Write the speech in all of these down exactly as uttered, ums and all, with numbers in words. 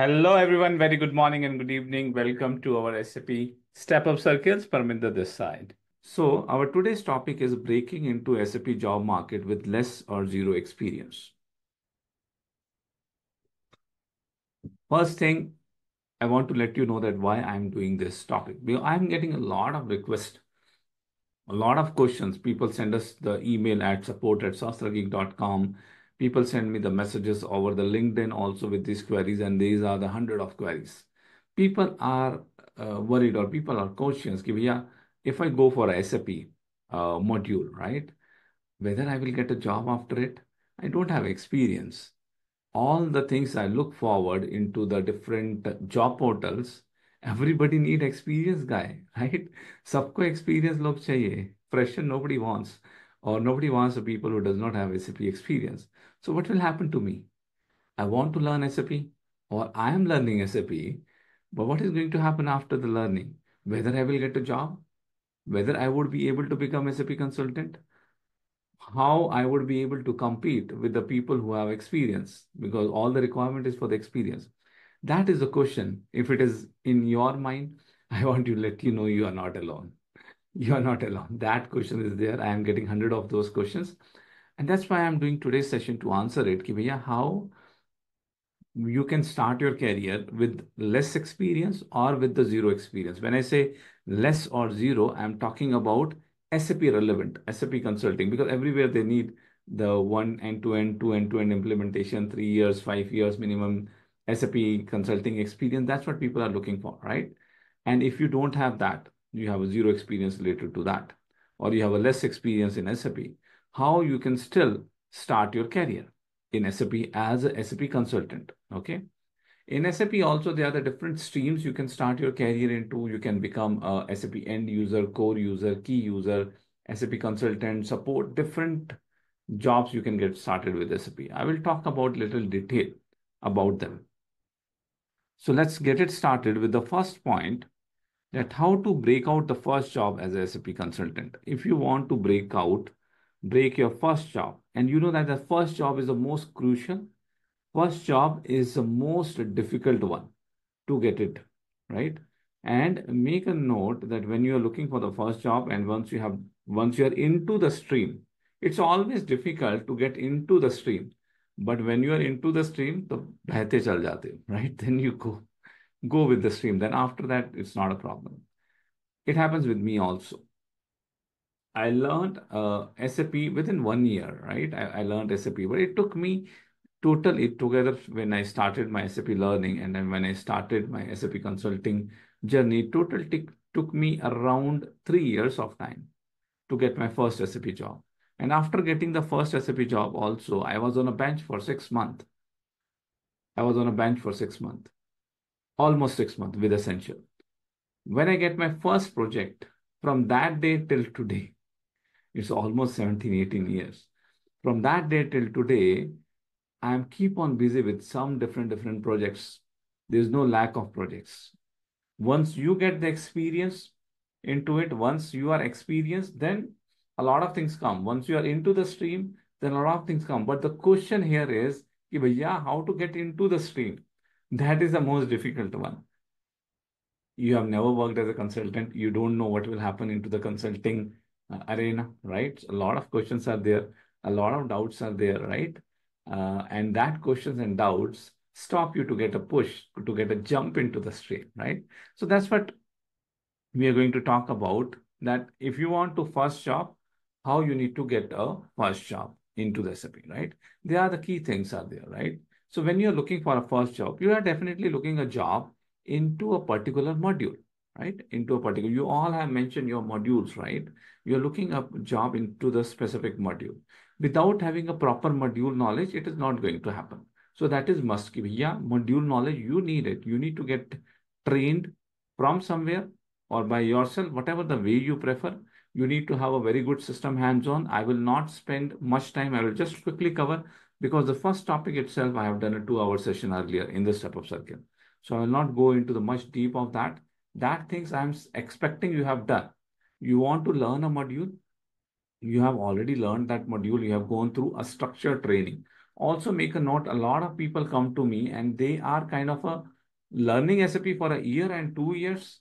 Hello everyone, very good morning and good evening. Welcome to our S A P Step Up Circles, Parminder this side. So our today's topic is breaking into S A P job market with less or zero experience. First thing, I want to let you know that why I'm doing this topic. I'm getting a lot of requests, a lot of questions. People send us the email at support at sastrageek dot com. People send me the messages over the LinkedIn also with these queries, and these are the hundred of queries. People are uh, worried, or people are cautious. Yeah, if I go for a S A P uh, module, right? Whether I will get a job after it, I don't have experience. All the things I look forward into the different job portals, everybody need experience guy, right? Sabko experience log chahiye. Fresher nobody wants. Or nobody wants the people who does not have S A P experience. So what will happen to me? I want to learn S A P, or I am learning S A P, but what is going to happen after the learning? Whether I will get a job, whether I would be able to become S A P consultant, how I would be able to compete with the people who have experience, because all the requirement is for the experience. That is the question. If it is in your mind, I want to let you know you are not alone. You are not alone. That question is there. I am getting hundred of those questions. And that's why I'm doing today's session to answer it. How you can start your career with less experience or with the zero experience. When I say less or zero, I'm talking about S A P relevant, S A P consulting, because everywhere they need the one end-to-end, two end-to-end implementation, three years, five years minimum S A P consulting experience. That's what people are looking for, right? And if you don't have that, you have a zero experience related to that, or you have a less experience in S A P, how you can still start your career in S A P as a S A P consultant, okay? In S A P also, there are the different streams you can start your career into. You can become a S A P end user, core user, key user, S A P consultant, support, different jobs you can get started with S A P. I will talk about little detail about them. So let's get it started with the first point, that how to break out the first job as a S A P consultant. If you want to break out, break your first job. And you know that the first job is the most crucial. First job is the most difficult one to get it, right? And make a note that when you are looking for the first job, and once you have, once you are into the stream, it's always difficult to get into the stream. But when you are into the stream, right? Then you go. Go with the stream. Then after that, it's not a problem. It happens with me also. I learned uh, S A P within one year, right? I, I learned S A P, but it took me total it together when I started my S A P learning, and then when I started my S A P consulting journey, total took me around three years of time to get my first S A P job. And after getting the first S A P job also, I was on a bench for six months. I was on a bench for six months. Almost six months with Accenture. When I get my first project, from that day till today, it's almost seventeen, eighteen years. From that day till today, I am keep on busy with some different, different projects. There's no lack of projects. Once you get the experience into it, once you are experienced, then a lot of things come. Once you are into the stream, then a lot of things come. But the question here is, yeah, how to get into the stream? That is the most difficult one. You have never worked as a consultant. You don't know what will happen into the consulting uh, arena, right? A lot of questions are there. A lot of doubts are there, right? Uh, and that questions and doubts stop you to get a push, to get a jump into the stream, right? So that's what we are going to talk about, that if you want to first job, how you need to get a first job into the S A P, right? They are the key things are there, right? So when you're looking for a first job, you are definitely looking a job into a particular module, right? Into a particular, you all have mentioned your modules, right? You're looking up a job into the specific module. Without having a proper module knowledge, it is not going to happen. So that is must give. Yeah, module knowledge, you need it. You need to get trained from somewhere or by yourself, whatever the way you prefer. You need to have a very good system hands-on. I will not spend much time. I will just quickly cover, because the first topic itself, I have done a two-hour session earlier in the step-up circle. So I will not go into the much deep of that. That things I'm expecting you have done. You want to learn a module. You have already learned that module. You have gone through a structured training also make a note, a lot of people come to me and they are kind of a learning S A P for a year and two years.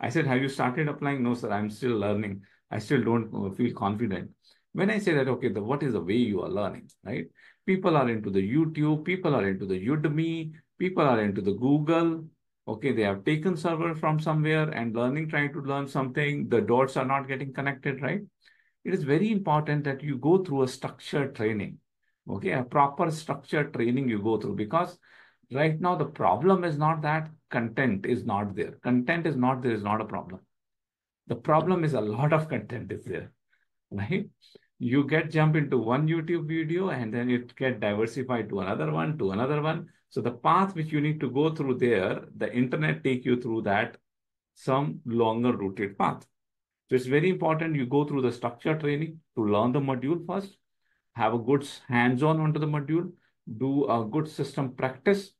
I said, have you started applying? No, sir, I'm still learning. I still don't feel confident. When I say that, okay, the, what is the way you are learning, right? People are into the YouTube, people are into the Udemy, people are into the Google. Okay, they have taken server from somewhere and learning, trying to learn something. The dots are not getting connected, right? It is very important that you go through a structured training. Okay, a proper structured training you go through, because right now the problem is not that content is not there. Content is not there is not a problem. The problem is a lot of content is there, right? You get jump into one YouTube video and then it get diversified to another one, to another one. So the path which you need to go through there, the internet take you through that some longer rooted path. So it's very important you go through the structure training to learn the module first, have a good hands-on onto the module, do a good system practice.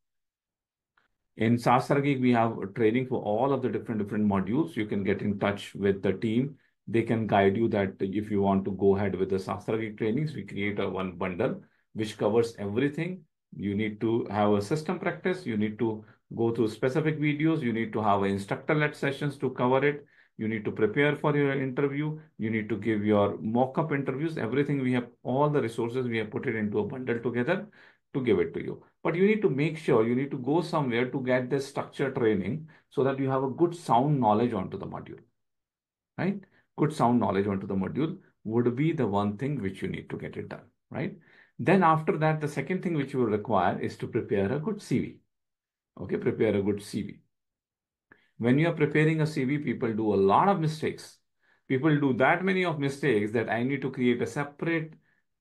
In SastraGeek, we have a training for all of the different, different modules. You can get in touch with the team. They can guide you that if you want to go ahead with the SastraGeek trainings, we create a one bundle which covers everything. You need to have a system practice. You need to go through specific videos. You need to have instructor-led sessions to cover it. You need to prepare for your interview. You need to give your mock-up interviews. Everything we have, all the resources, we have put it into a bundle together to give it to you. But you need to make sure you need to go somewhere to get this structure training so that you have a good sound knowledge onto the module, right? Good sound knowledge onto the module would be the one thing which you need to get it done, right? Then after that, the second thing which you will require is to prepare a good C V. Okay, prepare a good C V. When you are preparing a C V, people do a lot of mistakes. People do that many of mistakes that I need to create a separate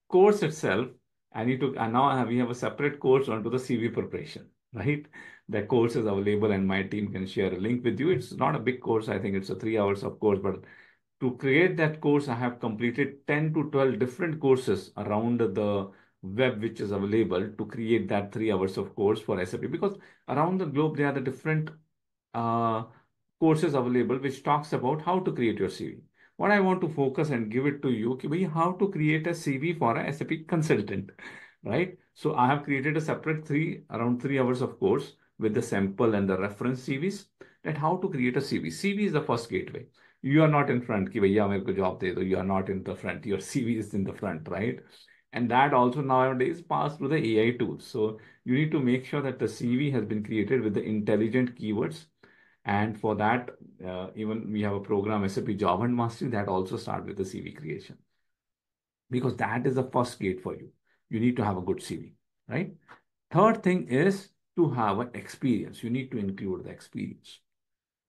course itself. I need to, and now we have a separate course onto the C V preparation, right? The course is available and my team can share a link with you. It's not a big course. I think it's a three hours of course, but to create that course, I have completed ten to twelve different courses around the web, which is available to create that three hours of course for S A P, because around the globe, there are the different uh, courses available, which talks about how to create your C V. What I want to focus and give it to you, okay, how to create a C V for a S A P consultant, right? So I have created a separate three, around three hours of course with the sample and the reference C Vs that how to create a C V. C V is the first gateway. You are not in front, you are not in the front, your C V is in the front, right? And that also nowadays passed through the A I tools. So you need to make sure that the C V has been created with the intelligent keywords. And for that, uh, even we have a program, S A P Job and Mastery, that also starts with the C V creation. Because that is the first gate for you. You need to have a good C V, right? Third thing is to have an experience. You need to include the experience.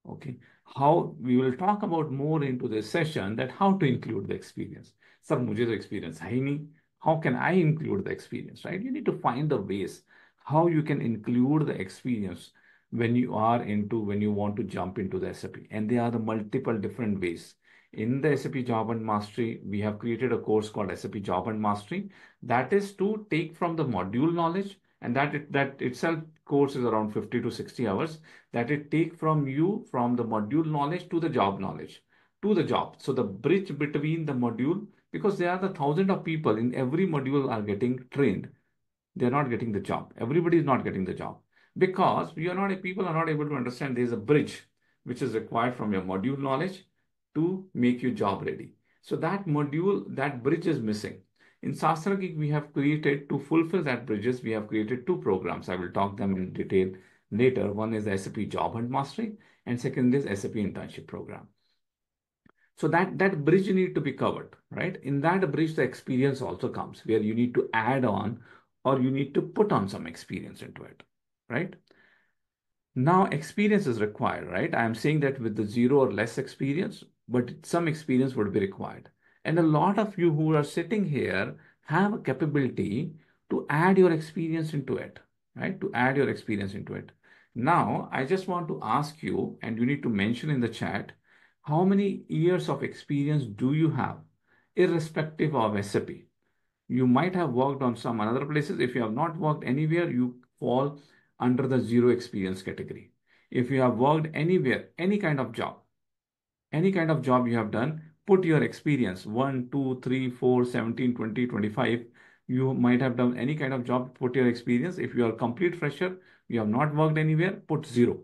Okay, how we will talk about more into this session that how to include the experience. Sir, mujhe to experience hai nahi. How can I include the experience, right? You need to find the ways how you can include the experience when you are into, when you want to jump into the S A P. And there are the multiple different ways. In the S A P Job and Mastery, we have created a course called S A P Job and Mastery. That is to take from the module knowledge, and that it, that itself course is around fifty to sixty hours, that it take from you, from the module knowledge to the job knowledge, to the job. So the bridge between the module, because there are the thousands of people in every module are getting trained. They're not getting the job. Everybody is not getting the job. Because you are not, people are not able to understand there is a bridge which is required from your module knowledge to make you job ready. So that module, that bridge is missing. In SastraGeek, we have created, to fulfill that bridges, we have created two programs. I will talk them in detail later. One is the S A P Job and Mastery, and second is S A P internship program. So that, that bridge need to be covered, right? In that bridge, the experience also comes, where you need to add on or you need to put on some experience into it. Right? Now experience is required, right? I am saying that with the zero or less experience, but some experience would be required. And a lot of you who are sitting here have a capability to add your experience into it, right? To add your experience into it. Now, I just want to ask you, and you need to mention in the chat, how many years of experience do you have, irrespective of S A P? You might have worked on some other places. If you have not worked anywhere, you fall under the zero experience category. If you have worked anywhere, any kind of job, any kind of job you have done, put your experience, one, two, three, four, seventeen, twenty, twenty-five, you might have done any kind of job, put your experience. If you are a complete fresher, you have not worked anywhere, put zero.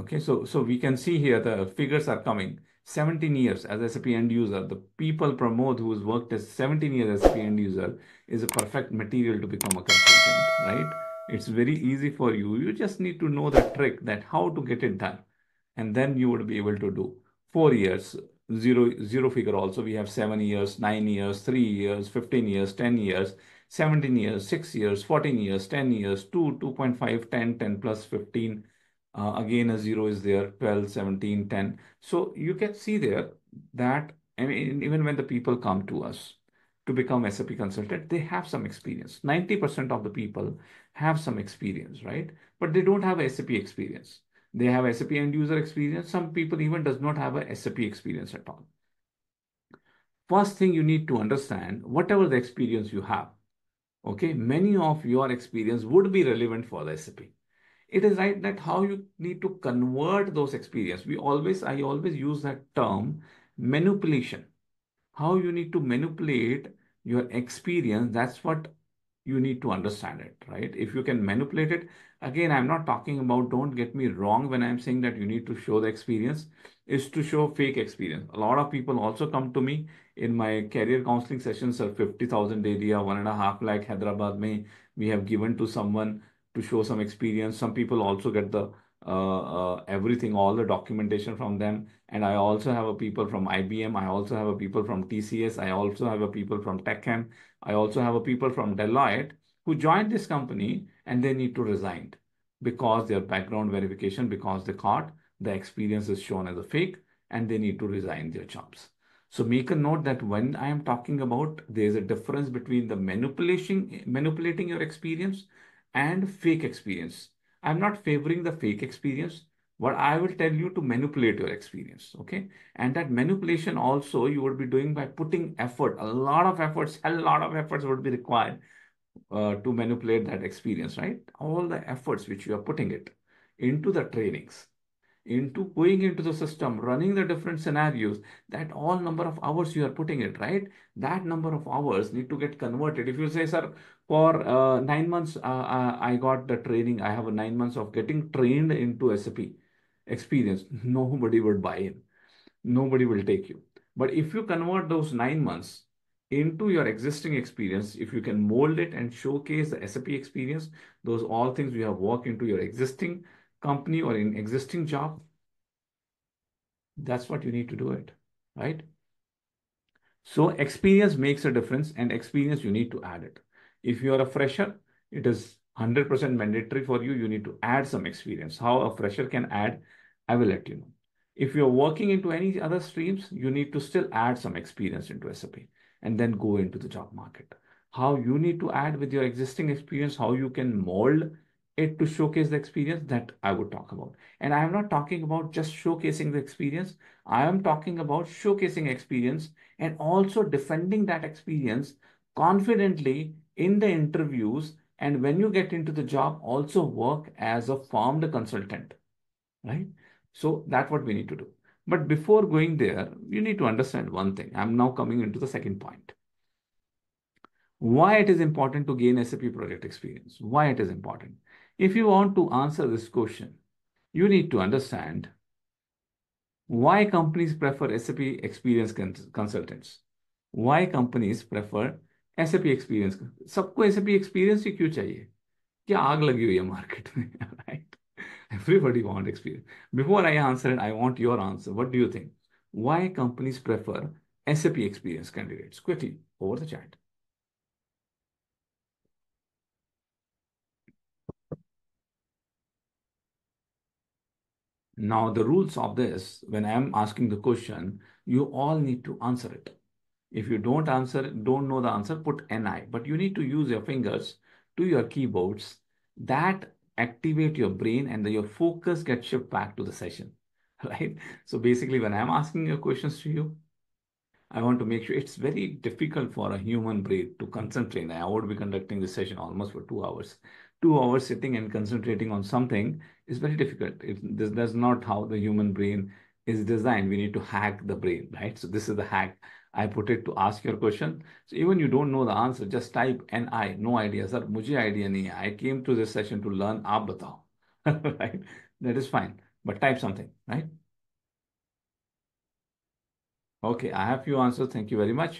Okay, so, so we can see here the figures are coming. seventeen years as S A P end user, the people Pramod who has worked as seventeen years S A P end user is a perfect material to become a consultant, right? It's very easy for you. You just need to know the trick that how to get it done. And then you would be able to do four years, zero, zero figure also. We have seven years, nine years, three years, fifteen years, ten years, seventeen years, six years, fourteen years, ten years, two, two point five, ten, ten plus fifteen. Uh, again, a zero is there, twelve, seventeen, ten. So you can see there that, I mean, even when the people come to us to become S A P consultant, they have some experience. ninety percent of the people have some experience, right? But they don't have a S A P experience. They have S A P end user experience. Some people even does not have a S A P experience at all. First thing you need to understand, whatever the experience you have, okay, many of your experience would be relevant for the S A P. It is right that how you need to convert those experience. We always, I always use that term, manipulation. How you need to manipulate your experience, that's what you need to understand it, right? If you can manipulate it, again, I'm not talking about, don't get me wrong when I'm saying that you need to show the experience, is to show fake experience. A lot of people also come to me in my career counseling sessions are fifty thousand area, one and a half lakh Hyderabad mein, we have given to someone to show some experience. Some people also get the uh, uh, everything, all the documentation from them. And I also have a people from I B M. I also have a people from T C S. I also have a people from TechM. I also have a people from Deloitte who joined this company and they need to resign because their background verification, because they caught the experience is shown as a fake and they need to resign their jobs. So make a note that when I am talking about, there's a difference between the manipulation, manipulating your experience and fake experience. I'm not favoring the fake experience, but I will tell you to manipulate your experience, okay? And that manipulation also you would be doing by putting effort, a lot of efforts, a lot of efforts would be required uh, to manipulate that experience, right? All the efforts which you are putting it into the trainings, into going into the system, running the different scenarios, that all number of hours you are putting it, right? That number of hours need to get converted. If you say, sir, for uh, nine months, uh, I got the training, I have a nine months of getting trained into S A P experience, nobody would buy in. Nobody will take you. But if you convert those nine months into your existing experience, if you can mold it and showcase the S A P experience, those all things you have worked into your existing company or in existing job, that's what you need to do it, right? So experience makes a difference and experience you need to add it. If you are a fresher, it is one hundred percent mandatory for you. You need to add some experience. How a fresher can add, I will let you know. If you're working into any other streams, you need to still add some experience into S A P and then go into the job market. How you need to add with your existing experience, how you can mold it to showcase the experience, that I would talk about. And I am not talking about just showcasing the experience. I am talking about showcasing experience and also defending that experience confidently in the interviews. And when you get into the job, also work as a formed consultant, right? So that's what we need to do. But before going there, you need to understand one thing. I'm now coming into the second point. Why it is important to gain S A P project experience? Why it is important? If you want to answer this question, you need to understand why companies prefer S A P experience consultants. Why companies prefer S A P experience? Sabko S A P experience hi kyun chahiye? Kya aag lagi hui hai market mein, right? Everybody want experience. Before I answer it, I want your answer. What do you think? Why companies prefer S A P experience candidates? Quickly, over the chat. Now, the rules of this, when I'm asking the question, you all need to answer it. If you don't answer, don't know the answer, put N I. But you need to use your fingers to your keyboards that activate your brain and your focus gets shift back to the session, right? So basically, when I'm asking your questions to you, I want to make sure it's very difficult for a human brain to concentrate. I would be conducting this session almost for two hours. Two hours sitting and concentrating on something is very difficult. It, this, that's not how the human brain is designed. We need to hack the brain, right? So this is the hack I put it to ask your question. So even you don't know the answer, just type N I, no idea, sir, mujhe idea nahi hai. I came to this session to learn, aap batao, right? That is fine, but type something, right? Okay, I have few answers. Thank you very much.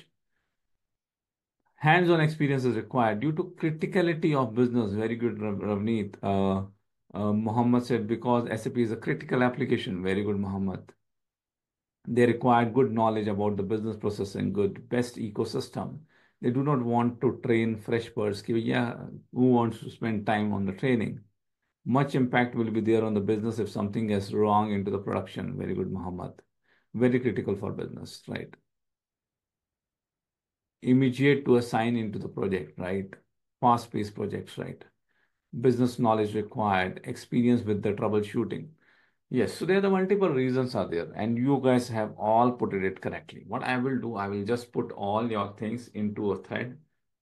Hands-on experience is required due to criticality of business. Very good, Ravneet. Uh, uh, Muhammad said because S A P is a critical application. Very good, Muhammad. They require good knowledge about the business process and good best ecosystem. They do not want to train fresh birds. Yeah, who wants to spend time on the training? Much impact will be there on the business if something is wrong into the production. Very good, Muhammad. Very critical for business, right? Immediate to assign into the project, right? Fast-paced projects, right? Business knowledge required, experience with the troubleshooting. Yes, so there are the multiple reasons are there, and you guys have all put it correctly. What I will do, I will just put all your things into a thread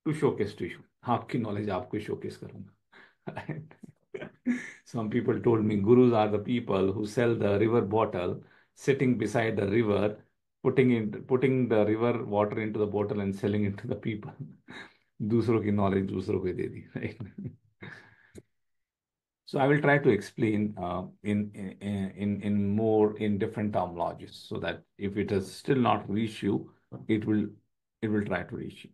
to showcase to you. Aapki knowledge aapko showcase karunga. Some people told me gurus are the people who sell the river bottle, sitting beside the river, putting in, putting the river water into the bottle and selling it to the people. Dusro ki knowledge, dusro ko de di, right? So I will try to explain uh, in, in, in, in more, in different terminologies so that if it is still not reach you, it will, it will try to reach you.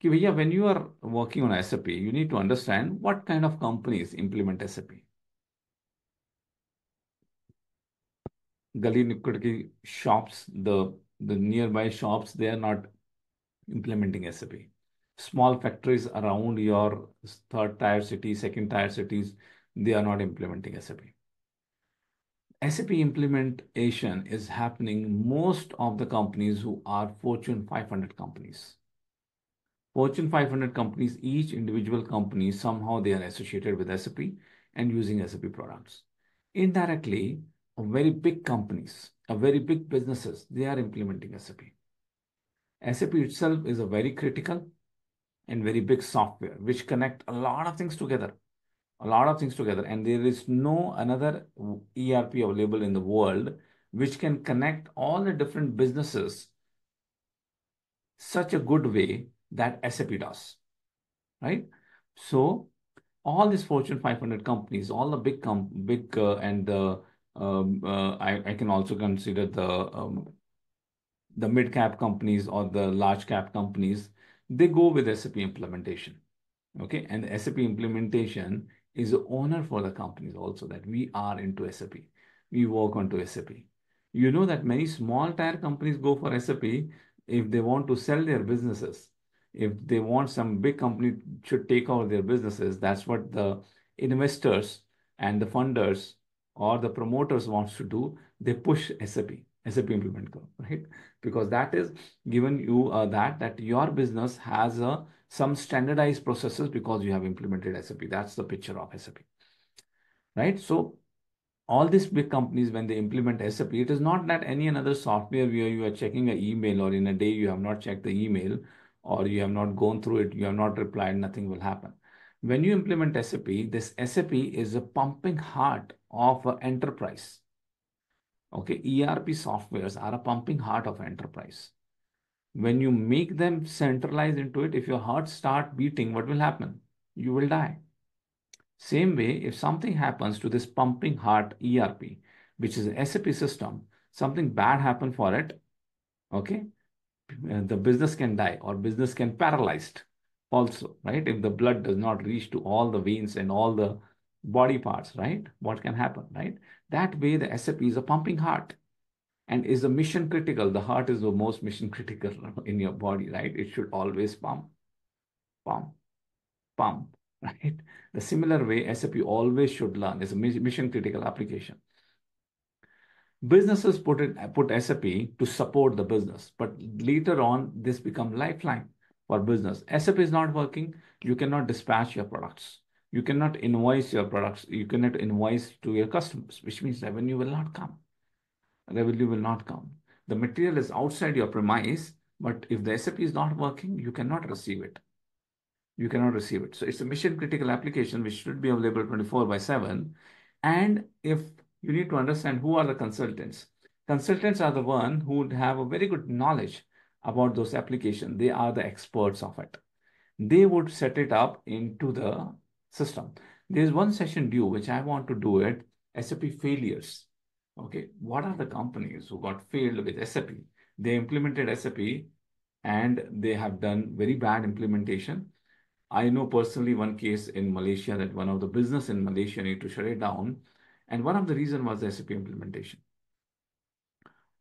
Kivya, when you are working on S A P, you need to understand what kind of companies implement S A P. Gali Nikutki shops, the, the nearby shops, they are not implementing S A P. Small factories around your third tier city, second tier cities, they are not implementing S A P. S A P implementation is happening most of the companies who are Fortune five hundred companies. Fortune five hundred companies, each individual company, somehow they are associated with S A P and using S A P products. Indirectly, very big companies, a very big businesses, they are implementing S A P. S A P itself is a very critical and very big software, which connect a lot of things together, a lot of things together. And there is no another E R P available in the world, which can connect all the different businesses such a good way that S A P does, right? So all these Fortune five hundred companies, all the big, com big uh, and the Um, uh, I, I can also consider the um, the mid-cap companies or the large-cap companies, they go with S A P implementation, okay? And the S A P implementation is an honor for the companies also that we are into S A P. We work onto S A P. You know that many small-tier companies go for S A P if they want to sell their businesses. If they want some big company should take over their businesses, that's what the investors and the funders or the promoters wants to do, they push S A P, S A P implement curve, right? Because that is given you uh, that, that your business has uh, some standardized processes because you have implemented S A P. That's the picture of S A P, right? So all these big companies, when they implement S A P, it is not that any another software where you are checking an email or in a day you have not checked the email or you have not gone through it, you have not replied, nothing will happen. When you implement S A P, this S A P is a pumping heart of an enterprise. Okay, E R P softwares are a pumping heart of enterprise. When you make them centralized into it, if your heart starts beating, what will happen? You will die. Same way, if something happens to this pumping heart E R P, which is an S A P system, something bad happened for it, okay, the business can die or business can paralyzed also, right? If the blood does not reach to all the veins and all the body parts, right? What can happen, right? That way, the S A P is a pumping heart and is a mission critical. The heart is the most mission critical in your body, right? It should always pump, pump, pump, right? The similar way, S A P always should learn. It's a mission critical application. Businesses put it, put S A P to support the business, but later on, this becomes lifeline for business. S A P is not working. You cannot dispatch your products. You cannot invoice your products. You cannot invoice to your customers, which means revenue will not come. Revenue will not come. The material is outside your premise, but if the S A P is not working, you cannot receive it. You cannot receive it. So it's a mission critical application, which should be available twenty-four by seven. And if you need to understand who are the consultants, consultants are the one who would have a very good knowledge about those applications. They are the experts of it. They would set it up into the system. There's one session due, which I want to do it, S A P failures. Okay, what are the companies who got failed with S A P? They implemented S A P and they have done very bad implementation. I know personally one case in Malaysia that one of the business in Malaysia need to shut it down. And one of the reasons was the S A P implementation.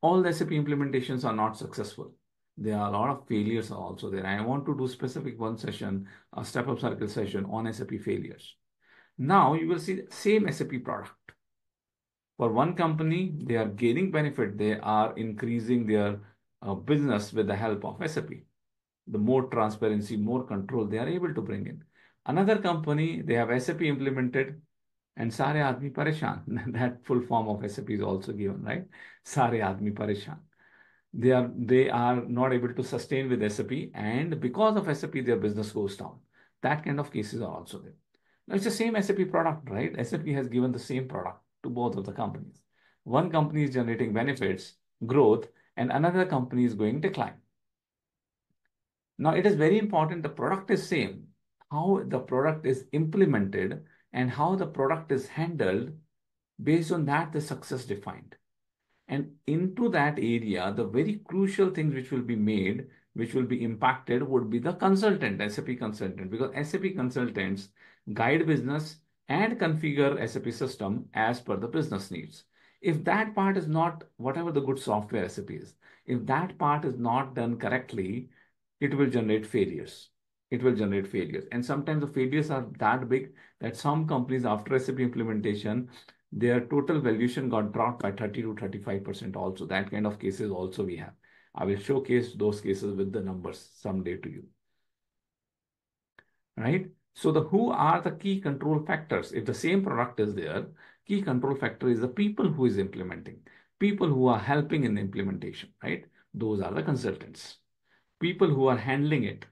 All the S A P implementations are not successful. There are a lot of failures also there. I want to do specific one session, a step-up circle session on S A P failures. Now you will see the same S A P product. For one company, they are gaining benefit. They are increasing their uh, business with the help of S A P. The more transparency, more control they are able to bring in. Another company, they have S A P implemented and Sare Aadmi Pareshan. That full form of S A P is also given, right? Sare Aadmi Pareshan. They are, they are not able to sustain with S A P, and because of S A P, their business goes down. That kind of cases are also there. Now, it's the same S A P product, right? S A P has given the same product to both of the companies. One company is generating benefits, growth, and another company is going decline. Now, it is very important the product is same. How the product is implemented and how the product is handled, based on that, the success defined. And into that area, the very crucial things which will be made, which will be impacted, would be the consultant, S A P consultant, because S A P consultants guide business and configure S A P system as per the business needs. If that part is not, whatever the good software S A P is, if that part is not done correctly, it will generate failures. It will generate failures. And sometimes the failures are that big that some companies after S A P implementation, their total valuation got dropped by thirty to thirty-five percent also. That kind of cases also we have. I will showcase those cases with the numbers someday to you. Right? So the who are the key control factors? If the same product is there, key control factor is the people who is implementing, people who are helping in the implementation, right? Those are the consultants. People who are handling it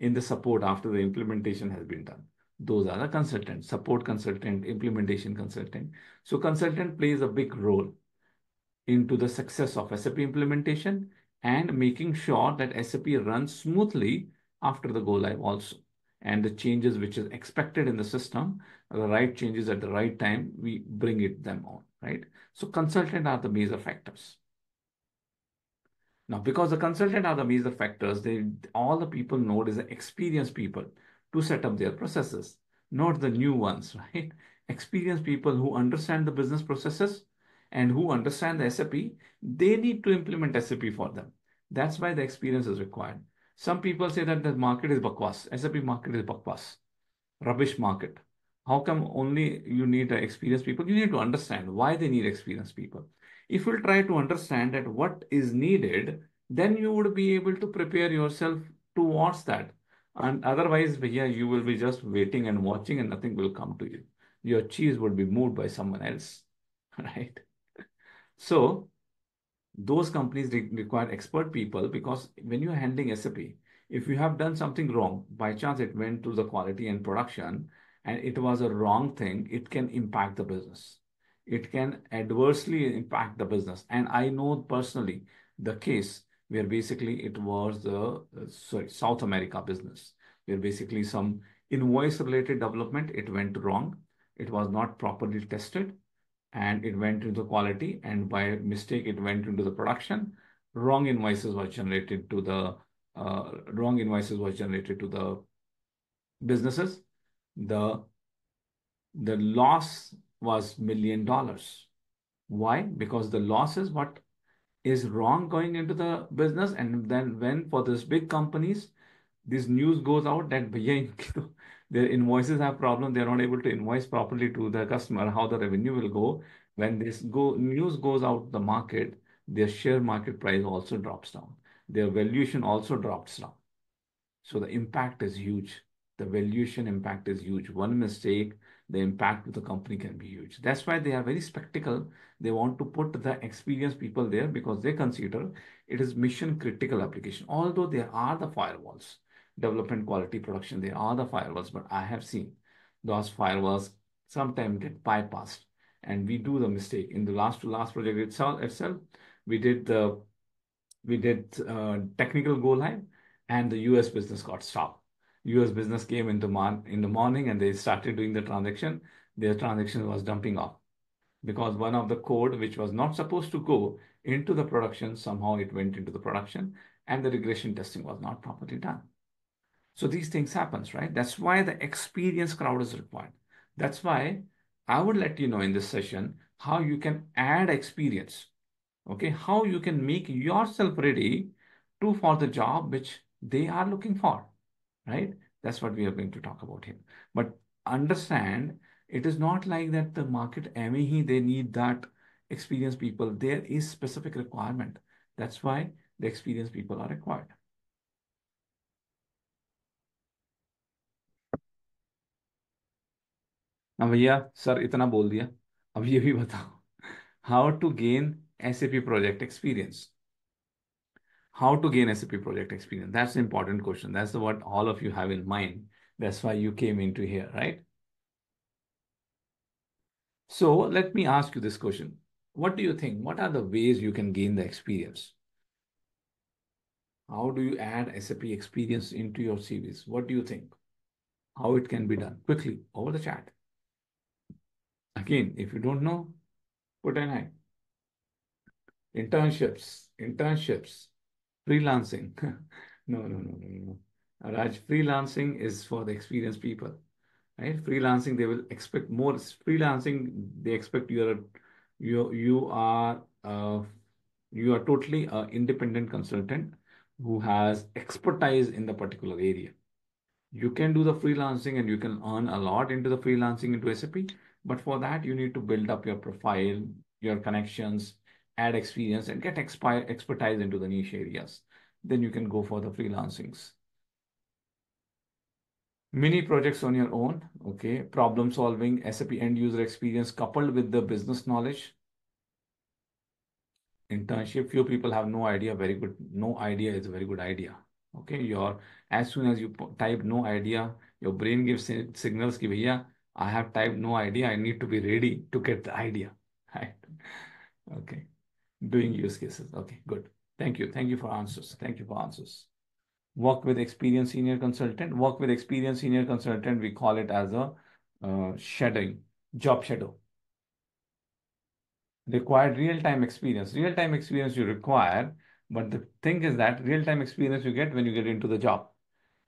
in the support after the implementation has been done. Those are the consultants, support consultant, implementation consultant. So consultant plays a big role into the success of S A P implementation and making sure that S A P runs smoothly after the go live also. And the changes which is expected in the system, the right changes at the right time, we bring it them on, right? So consultant are the major factors. Now, because the consultant are the major factors, they all the people know is the experienced people to set up their processes, not the new ones, right? Experienced people who understand the business processes and who understand the S A P, they need to implement S A P for them. That's why the experience is required. Some people say that the market is bakwas, S A P market is bakwas, rubbish market. How come only you need experienced people? You need to understand why they need experienced people. If you'll try to understand that what is needed, then you would be able to prepare yourself towards that. And otherwise, yeah, you will be just waiting and watching and nothing will come to you. Your cheese would be moved by someone else, right? So those companies re require expert people, because when you're handling S A P, if you have done something wrong, by chance it went to the quality and production and it was a wrong thing, it can impact the business. It can adversely impact the business. And I know personally the case where basically it was the sorry, South America business, where basically some invoice-related development, it went wrong. It was not properly tested and it went into quality, and by mistake, it went into the production. Wrong invoices were generated to the, uh, wrong invoices were generated to the businesses. The, the loss was million dollars. Why? Because the loss is what is wrong going into the business. And then when for these big companies, this news goes out that their invoices have problem, they're not able to invoice properly to the customer, how the revenue will go. When this go, news goes out the market, their share market price also drops down. Their valuation also drops down. So the impact is huge. The valuation impact is huge. One mistake, the impact to the company can be huge. That's why they are very spectacle. They want to put the experienced people there because they consider it is mission critical application. Although there are the firewalls, development, quality, production, there are the firewalls, but I have seen those firewalls sometimes get bypassed. And we do the mistake in the last to last project itself. itself we did the we did uh, technical go live, and the U S business got stopped. U S business came in the, mon in the morning and they started doing the transaction. Their transaction was dumping off because one of the code which was not supposed to go into the production, somehow it went into the production and the regression testing was not properly done. So these things happen, right? That's why the experience crowd is required. That's why I would let you know in this session how you can add experience, okay? How you can make yourself ready to for the job which they are looking for, right? That's what we are going to talk about here. But understand, it is not like that the market, I mean, they need that experienced people. There is specific requirement. That's why the experienced people are required. Now, भैया sir, इतना बोल दिया. अब ये भी बताओ. How to gain S A P project experience. How to gain S A P project experience. That's an important question. That's the what all of you have in mind. That's why you came into here, right? So let me ask you this question. What do you think? What are the ways you can gain the experience? How do you add S A P experience into your C Vs? What do you think? How it can be done? Quickly, over the chat. Again, if you don't know, put an eye. Internships, internships. Freelancing. no, no, no, no, no. Raj, freelancing is for the experienced people, right? Freelancing, they will expect more. Freelancing, they expect you are, you, you are, uh, you are totally an independent consultant who has expertise in the particular area. You can do the freelancing and you can earn a lot into the freelancing into S A P. But for that, you need to build up your profile, your connections, add experience and get expi expertise into the niche areas. Then you can go for the freelancings. Mini projects on your own, okay. Problem solving, S A P end user experience coupled with the business knowledge. Internship, few people have no idea, very good. No idea is a very good idea, okay. Your, as soon as you type no idea, your brain gives signals, ki bhaiya, I have typed no idea, I need to be ready to get the idea, right? Okay. Doing use cases. Okay, good. Thank you. Thank you for answers. Thank you for answers. Work with experienced senior consultant. Work with experienced senior consultant. We call it as a uh, shadowing, job shadow. Required real-time experience. Real-time experience you require, but the thing is that real-time experience you get when you get into the job.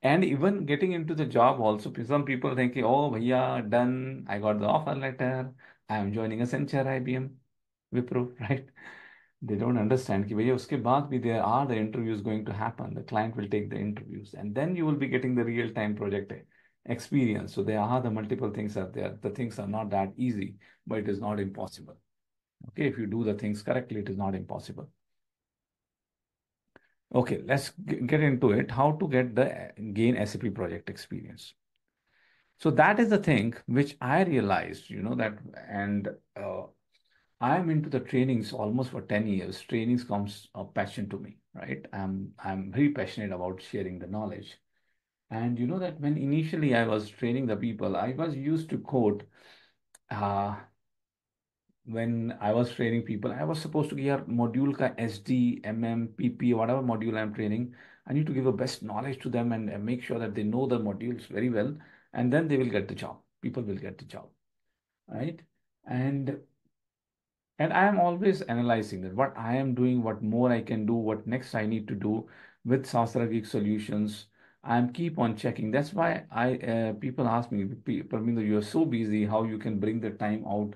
And even getting into the job also, some people think, oh, bhaiya, done. I got the offer letter. I am joining Accenture, I B M, Wipro, right? They don't understand that there are the interviews going to happen. The client will take the interviews and then you will be getting the real-time project experience. So there are the multiple things are there. The things are not that easy, but it is not impossible. Okay, if you do the things correctly, it is not impossible. Okay, let's get into it. How to get the gain S A P project experience. So that is the thing which I realized, you know, that and uh, I'm into the trainings almost for ten years. Trainings comes a passion to me, right? I'm, I'm very passionate about sharing the knowledge. And you know that when initially I was training the people, I was used to quote, uh, when I was training people, I was supposed to give module ka S D, M M, P P, whatever module I'm training, I need to give the best knowledge to them and, and make sure that they know the modules very well. And then they will get the job. People will get the job, right? And And I am always analyzing that what I am doing, what more I can do, what next I need to do with SastraGeek solutions. I am keep on checking. That's why I uh, people ask me, Parminder, you are so busy, how you can bring the time out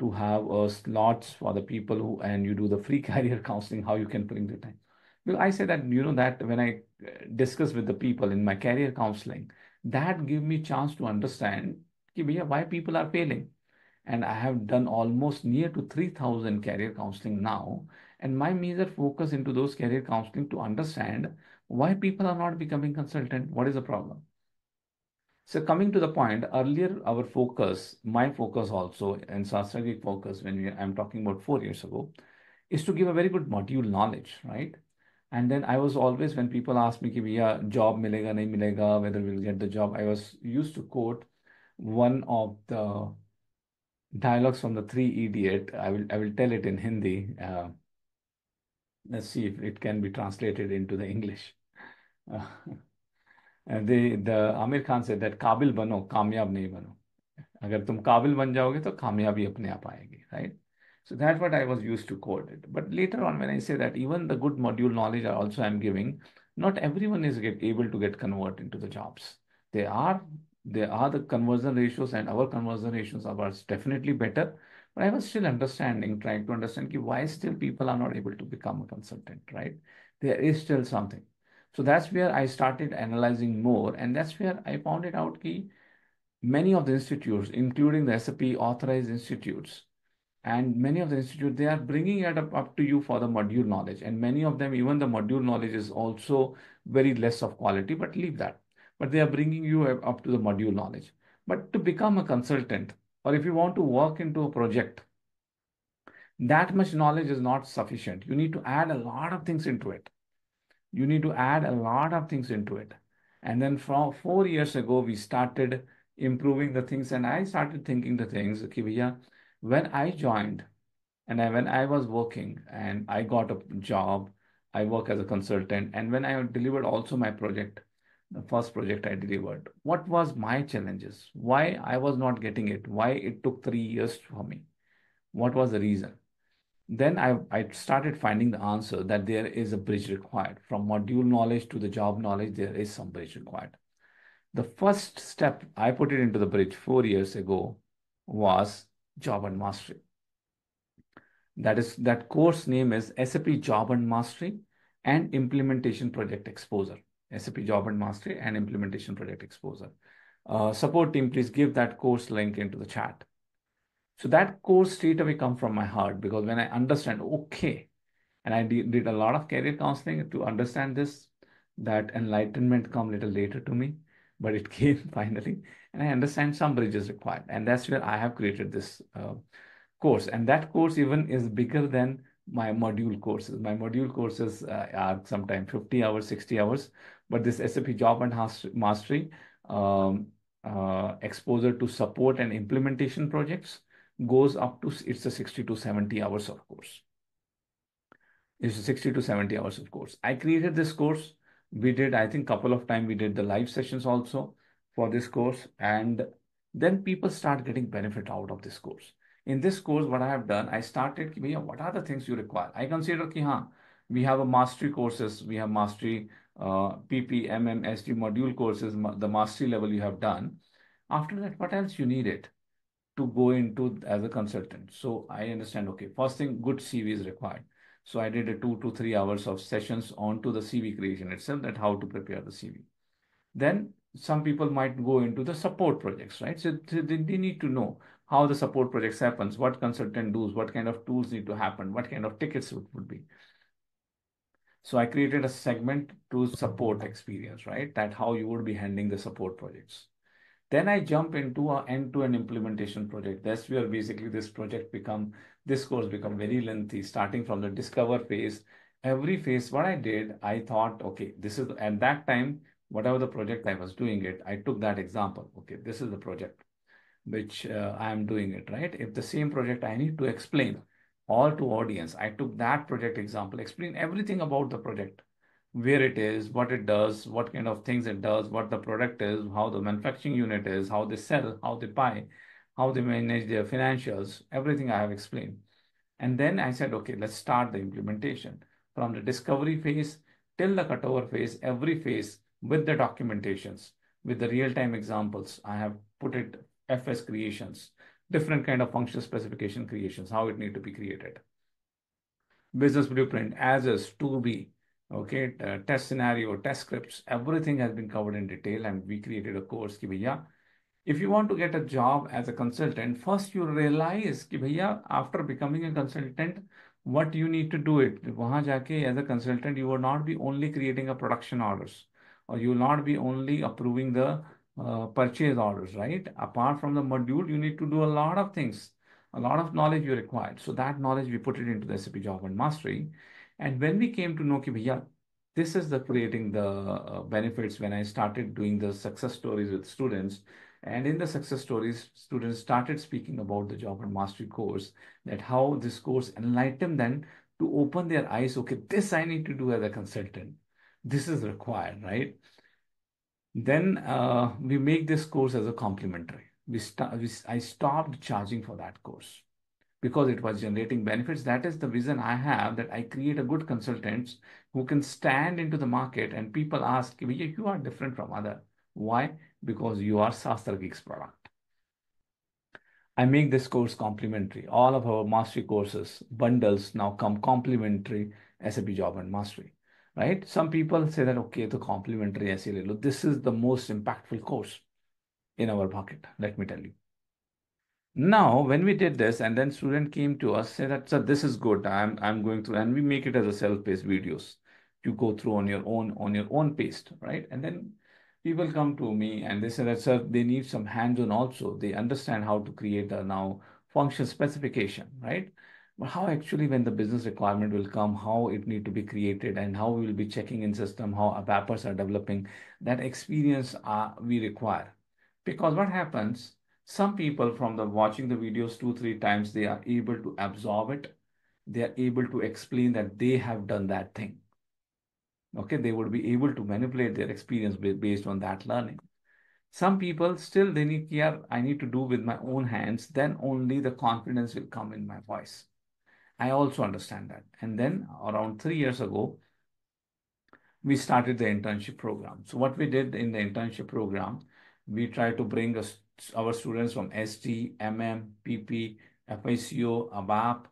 to have uh, slots for the people who, and you do the free career counseling, how you can bring the time. Well, I say that, you know, that when I discuss with the people in my career counseling, that give me chance to understand ki, bhaiya, why people are failing. And I have done almost near to three thousand career counseling now. And my major focus into those career counseling to understand why people are not becoming consultant. What is the problem? So coming to the point, earlier our focus, my focus also, and SastraGeek focus, when we, I'm talking about four years ago, is to give a very good module knowledge, right? And then I was always, when people ask me, yeah, job milega, nahi milega, whether we'll get the job, I was used to quote one of the dialogues from the three idiot. I will I will tell it in Hindi. Uh, Let's see if it can be translated into the English. Uh, and they, the Amir Khan said that Kabil bano, kamyab nahi bano. Agar tum Kabil ban jaoge, to kamyabi apne aap aayegi, right? So that's what I was used to code it. But later on, when I say that even the good module knowledge I also am giving, not everyone is get, able to get converted into the jobs. They are, they are the conversion ratios, and our conversion ratios are definitely better. But I was still understanding, trying to understand why still people are not able to become a consultant, right? There is still something. So that's where I started analyzing more. And that's where I found it out that many of the institutes, including the S A P authorized institutes, and many of the institutes, they are bringing it up, up to you for the module knowledge. And many of them, even the module knowledge is also very less of quality, but leave that. But they are bringing you up to the module knowledge. But to become a consultant, or if you want to work into a project, that much knowledge is not sufficient. You need to add a lot of things into it. You need to add a lot of things into it. And then from four years ago, we started improving the things. And I started thinking the things, okay, yeah, when I joined and I, when I was working and I got a job, I work as a consultant. And when I delivered also my project, the first project I delivered, what was my challenges? Why I was not getting it? Why it took three years for me? What was the reason? Then I, I started finding the answer that there is a bridge required. From module knowledge to the job knowledge, there is some bridge required. The first step I put it into the bridge four years ago was Job and Mastery. That is, that course name is S A P Job and Mastery and Implementation Project Exposure. S A P Job and Mastery and Implementation Project Exposure. Uh, support team, please give that course link into the chat. So that course straight away come from my heart, because when I understand, okay, and I did, did a lot of career counseling to understand this, that enlightenment come a little later to me, but it came finally, and I understand some bridges required. And that's where I have created this uh, course. And that course even is bigger than my module courses. My module courses uh, are sometimes fifty hours, sixty hours, but this S A P Job and Mastery, um, uh, exposure to support and implementation projects goes up to, it's a sixty to seventy hours of course. It's a sixty to seventy hours of course. I created this course. We did, I think couple of times we did the live sessions also for this course. And then people start getting benefit out of this course. In this course, what I have done, I started, what are the things you require? I consider ki, haan, we have a mastery courses, we have mastery uh, P P, M M, S D module courses, the mastery level you have done. After that, what else you need it to go into as a consultant? So I understand, okay, first thing, good C V is required. So I did a two to three hours of sessions onto the C V creation itself, that how to prepare the C V. Then some people might go into the support projects, right? So they, they need to know how the support projects happens, what consultant does, what kind of tools need to happen, what kind of tickets it would be. So I created a segment to support experience, right? That how you would be handling the support projects. Then I jump into an end-to-end implementation project. That's where basically this project become, this course become very lengthy, starting from the discover phase. Every phase, what I did, I thought, okay, this is, at that time, whatever the project I was doing it, I took that example. Okay, this is the project which uh, I am doing it, right? If the same project I need to explain all to audience, I took that project example, explain everything about the project, where it is, what it does, what kind of things it does, what the product is, how the manufacturing unit is, how they sell, how they buy, how they manage their financials, everything I have explained. And then I said, okay, let's start the implementation. From the discovery phase till the cutover phase, every phase with the documentations, with the real-time examples, I have put it F S creations, different kind of functional specification creations, how it need to be created. Business blueprint, as is, to be, okay, uh, test scenario, test scripts, everything has been covered in detail. And we created a course, ki bhaiya, if you want to get a job as a consultant, first you realize, ki bhaiya, after becoming a consultant, what you need to do it. Wahan jaake, as a consultant, you will not be only creating a production orders, or you will not be only approving the Uh, purchase orders, right? Apart from the module, you need to do a lot of things, a lot of knowledge you required. So that knowledge, we put it into the S A P Job and Mastery. And when we came to know, yeah, this is the creating the uh, benefits, when I started doing the success stories with students. And in the success stories, students started speaking about the Job and Mastery course, that how this course enlightened them to open their eyes, okay, this I need to do as a consultant. This is required, right? Then uh, we make this course as a complementary. We st we, I stopped charging for that course because it was generating benefits. That is the vision I have, that I create a good consultants who can stand into the market and people ask, you are different from other. Why? Because you are SastraGeek's product. I make this course complementary. All of our mastery courses, bundles now come complementary S A P Job and Mastery, right? Some people say that, okay, the complementary S A L, this is the most impactful course in our bucket, let me tell you. Now, when we did this and then student came to us, said that, sir, this is good, I'm, I'm going through, and we make it as a self-paced videos. You go through on your own, on your own pace, right? And then people come to me and they say that, sir, they need some hands-on also. They understand how to create a now function specification, right? But how actually when the business requirement will come, how it need to be created and how we will be checking in system, how ABAPers are developing, that experience uh, we require. Because what happens, some people from the watching the videos two, three times, they are able to absorb it. They are able to explain that they have done that thing. Okay, they would be able to manipulate their experience based on that learning. Some people still, they need, yeah, I need to do with my own hands, then only the confidence will come in my voice. I also understand that. And then around three years ago, we started the internship program. So what we did in the internship program, we try to bring us, our students from S D, M M, P P, FICO, ABAP.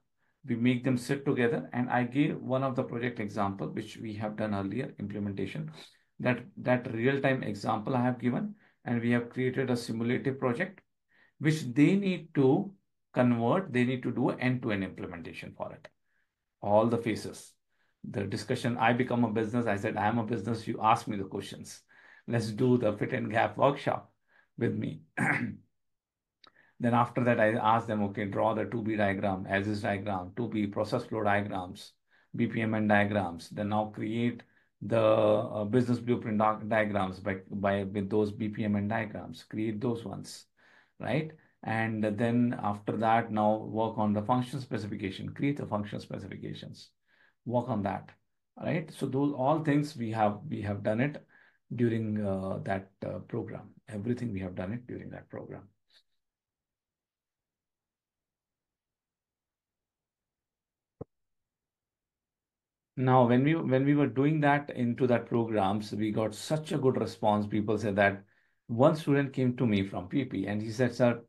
We make them sit together, and I gave one of the project example which we have done earlier, implementation. That, that real-time example I have given, and we have created a simulated project which they need to convert, they need to do an end-to-end implementation for it. All the phases. The discussion, I become a business, I said, I am a business, you ask me the questions. Let's do the fit and gap workshop with me. Then after that, I asked them, okay, draw the two B diagram, as is diagram, two B process flow diagrams, B P M N diagrams. Then now create the uh, business blueprint diagrams by, by with those B P M N diagrams, create those ones, right? And then after that, now work on the function specification, create the function specifications, work on that, right? So those all things we have, we have done it during uh, that uh, program. Everything we have done it during that program. Now, when we when we were doing that into that programs, we got such a good response. People said that one student came to me from P P and he said, sir,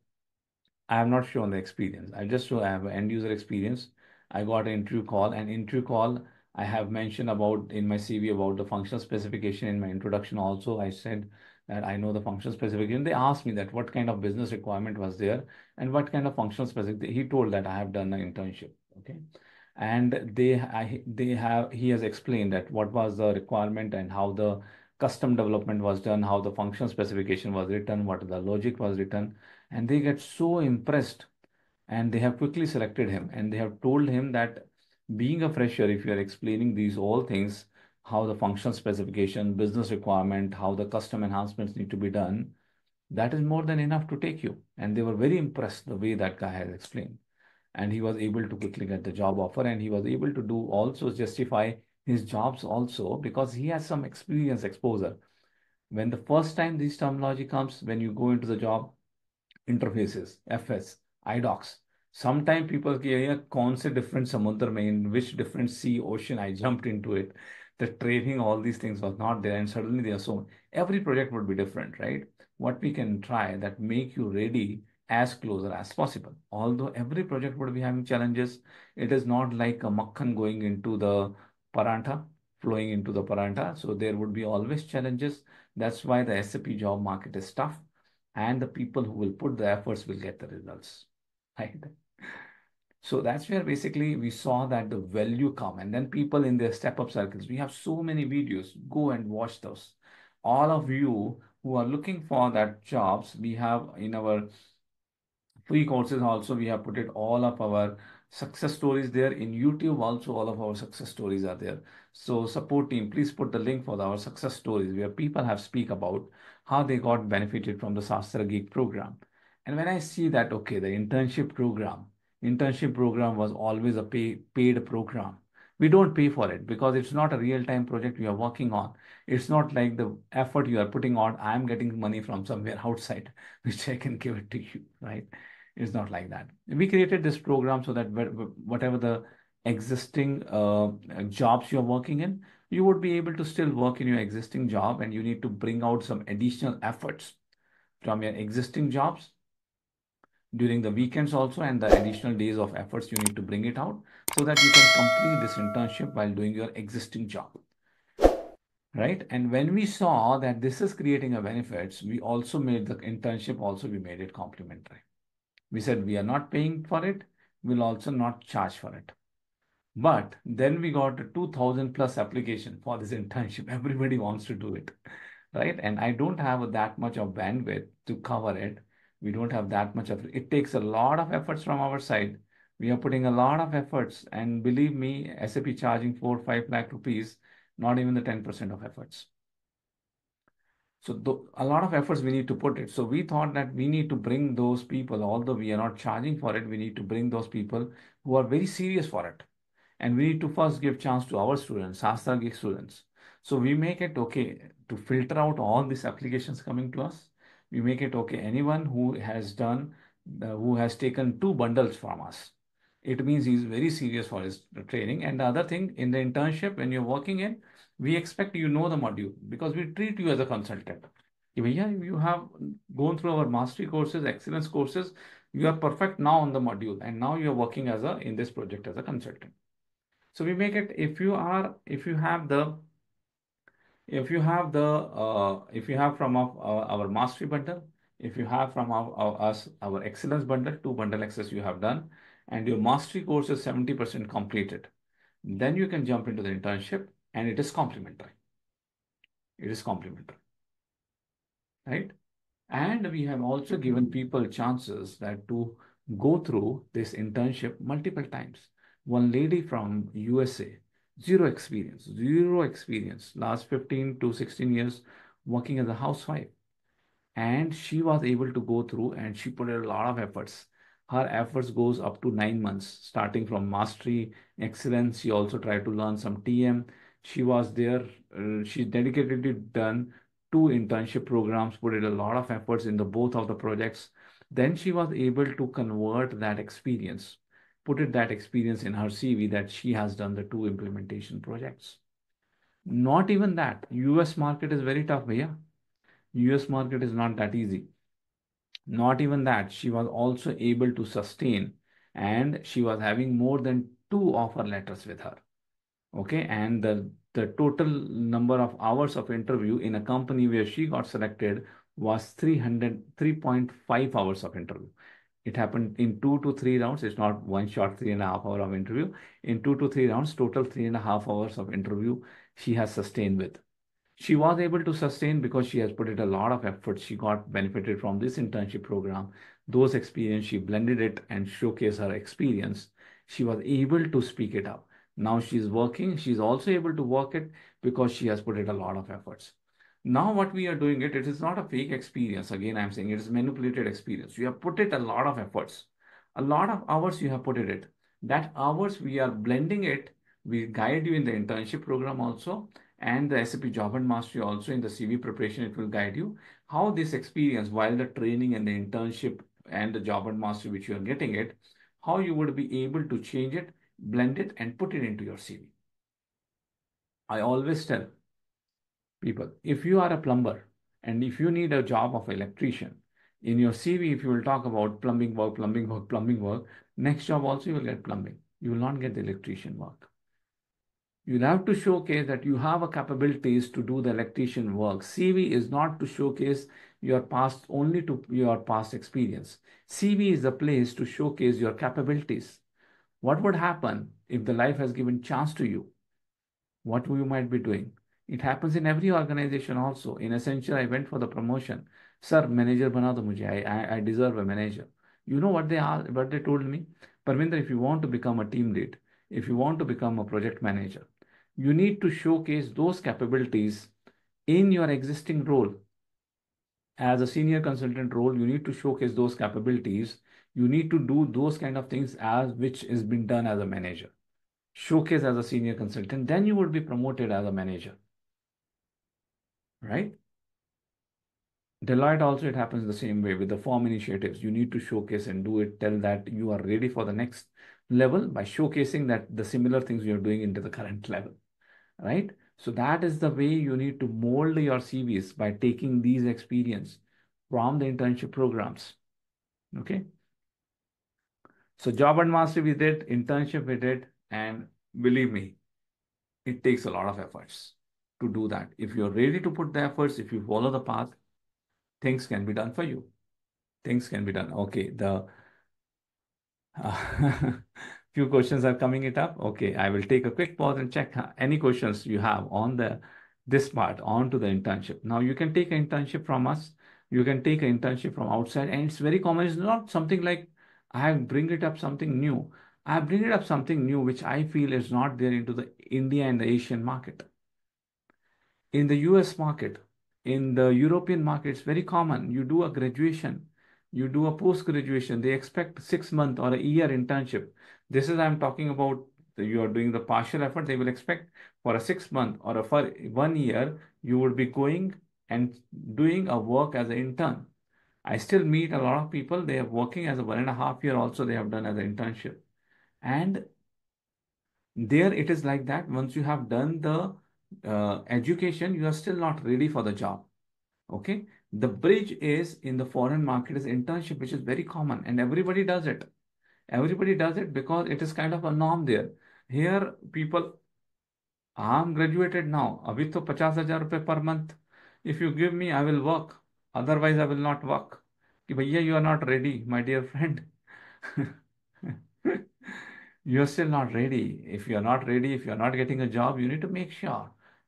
I have not shown the experience. I just show I have an end user experience. I got an interview call, and interview call, I have mentioned about in my C V about the functional specification in my introduction. Also, I said that I know the functional specification. They asked me that what kind of business requirement was there and what kind of functional specific. He told that I have done an internship. Okay, and they I, they have he has explained that what was the requirement and how the custom development was done, how the functional specification was written, what the logic was written, and they get so impressed, and they have quickly selected him, and they have told him that, being a fresher, if you are explaining these all things, how the functional specification, business requirement, how the custom enhancements need to be done, that is more than enough to take you. And they were very impressed the way that guy has explained. And he was able to quickly get the job offer, and he was able to do also justify his jobs also because he has some experience exposure. When the first time this terminology comes, when you go into the job interfaces, F S, I docs, sometimes people hear kaun se different samundar mein, which different sea ocean I jumped into it. The training, all these things was not there, and suddenly they are so every project would be different, right? What we can try that make you ready as closer as possible. Although every project would be having challenges, it is not like a makhan going into the parantha, flowing into the parantha. So there would be always challenges. That's why the S A P job market is tough, and the people who will put the efforts will get the results. Right. So that's where basically we saw that the value come, and then people in their step-up circles. We have so many videos. Go and watch those. All of you who are looking for that jobs, we have in our free courses also, we have put it all of our success stories there. In YouTube also, all of our success stories are there. So support team, please put the link for the, our success stories where people have speak about how they got benefited from the SastraGeek program. And when I see that, okay, the internship program, internship program was always a pay, paid program. we don't pay for it because it's not a real-time project we are working on. It's not like the effort you are putting on, I'm getting money from somewhere outside, which I can give it to you, right? It's not like that. We created this program so that whatever the existing uh, jobs you're working in, you would be able to still work in your existing job, and you need to bring out some additional efforts from your existing jobs during the weekends also, and the additional days of efforts you need to bring it out so that you can complete this internship while doing your existing job, right? And when we saw that this is creating a benefits, we also made the internship also, we made it complimentary. We said, we are not paying for it. We'll also not charge for it. But then we got a two thousand plus application for this internship. Everybody wants to do it, right? And I don't have that much of bandwidth to cover it. We don't have that much of it. It takes a lot of efforts from our side. We are putting a lot of efforts, and believe me, S A P charging four, five lakh rupees, not even the ten percent of efforts. So th a lot of efforts we need to put it. So we thought that we need to bring those people, although we are not charging for it, we need to bring those people who are very serious for it. And we need to first give chance to our students, SastraGeek students. So we make it okay to filter out all these applications coming to us. We make it okay, anyone who has done, uh, who has taken two bundles from us, it means he's very serious for his training. And the other thing, in the internship, when you're working in, we expect you know the module, because we treat you as a consultant. Yeah, you have gone through our mastery courses, excellence courses, you are perfect now on the module, and now you're working as a, in this project as a consultant. So we make it, if you are, if you have the, if you have the, uh, if you have from our, our, our mastery bundle, if you have from our, our, us, our excellence bundle, two bundle access you have done, and your mastery course is seventy percent completed, then you can jump into the internship, and it is complimentary. It is complimentary, right? And we have also given people chances that to go through this internship multiple times. One lady from U S A, zero experience, zero experience, last fifteen to sixteen years working as a housewife. And she was able to go through, and she put in a lot of efforts. Her efforts goes up to nine months, starting from mastery, excellence. She also tried to learn some T M. She was there. Uh, she dedicatedly done two internship programs, put in a lot of efforts in the both of the projects. Then she was able to convert that experience. Put it that experience in her C V that she has done the two implementation projects. Not even that. U S market is very tough, bhaiya. U S market is not that easy. Not even that. She was also able to sustain, and she was having more than two offer letters with her. Okay. And the, the total number of hours of interview in a company where she got selected was three hundred, three point five hours of interview. It happened in two to three rounds. It's not one short three and a half hour of interview. In two to three rounds, total three and a half hours of interview she has sustained with. She was able to sustain because she has put in a lot of effort. She got benefited from this internship program. Those experience, she blended it and showcased her experience. She was able to speak it up. Now she's working. She's also able to work it because she has put in a lot of efforts. Now what we are doing it, it is not a fake experience. Again, I'm saying it is manipulated experience. You have put it a lot of efforts, a lot of hours you have put it. That hours we are blending it. We guide you in the internship program also, and the S A P Job and Mastery also in the C V preparation, it will guide you how this experience while the training and the internship and the job and mastery which you are getting it, how you would be able to change it, blend it and put it into your C V. I always tell people, if you are a plumber and if you need a job of electrician, in your C V, if you will talk about plumbing work, plumbing work, plumbing work, next job also you will get plumbing. You will not get the electrician work. You'll have to showcase that you have a capabilities to do the electrician work. C V is not to showcase your past, only to your past experience. C V is the place to showcase your capabilities. What would happen if the life has given chance to you? What you might be doing? It happens in every organization also. In Accenture, I went for the promotion. Sir, manager bana do mujhe. I, I, I deserve a manager. You know what they are, what they told me? Parminder, if you want to become a team lead, if you want to become a project manager, you need to showcase those capabilities in your existing role. As a senior consultant role, you need to showcase those capabilities. You need to do those kind of things as which has been done as a manager. showcase as a senior consultant, then you would be promoted as a manager, right? Deloitte also, it happens the same way with the form initiatives. You need to showcase and do it, tell that you are ready for the next level by showcasing that the similar things you're doing into the current level, right? So that is the way you need to mold your C Vs by taking these experience from the internship programs, okay? So job and mastery we did, internship we did, and believe me, it takes a lot of efforts to do that. If you're ready to put the efforts, if you follow the path, things can be done for you. Things can be done. Okay, the uh, few questions are coming it up. Okay, I will take a quick pause and check any questions you have on the this part, on to the internship. Now, you can take an internship from us. You can take an internship from outside. And it's very common. It's not something like I bring it up something new. I bring it up something new, which I feel is not there into the India and the Asian market. In the U S market, in the European market, it's very common. You do a graduation, you do a post-graduation, they expect six month or a year internship. This is, I'm talking about, you are doing the partial effort. They will expect for a six month or a for one year, you would be going and doing a work as an intern. I still meet a lot of people, they are working as a one and a half year also they have done as an internship. And there it is like that. Once you have done the Uh, education, you are still not ready for the job. Okay. The bridge is in the foreign market is internship, which is very common and everybody does it. Everybody does it because it is kind of a norm there. Here people, I'm graduated now. Abhi to fifty thousand rupees per month. If you give me, I will work. Otherwise I will not work. Ki bhaiya, you are not ready, my dear friend. You are still not ready. If you are not ready, if you are not getting a job, you need to make sure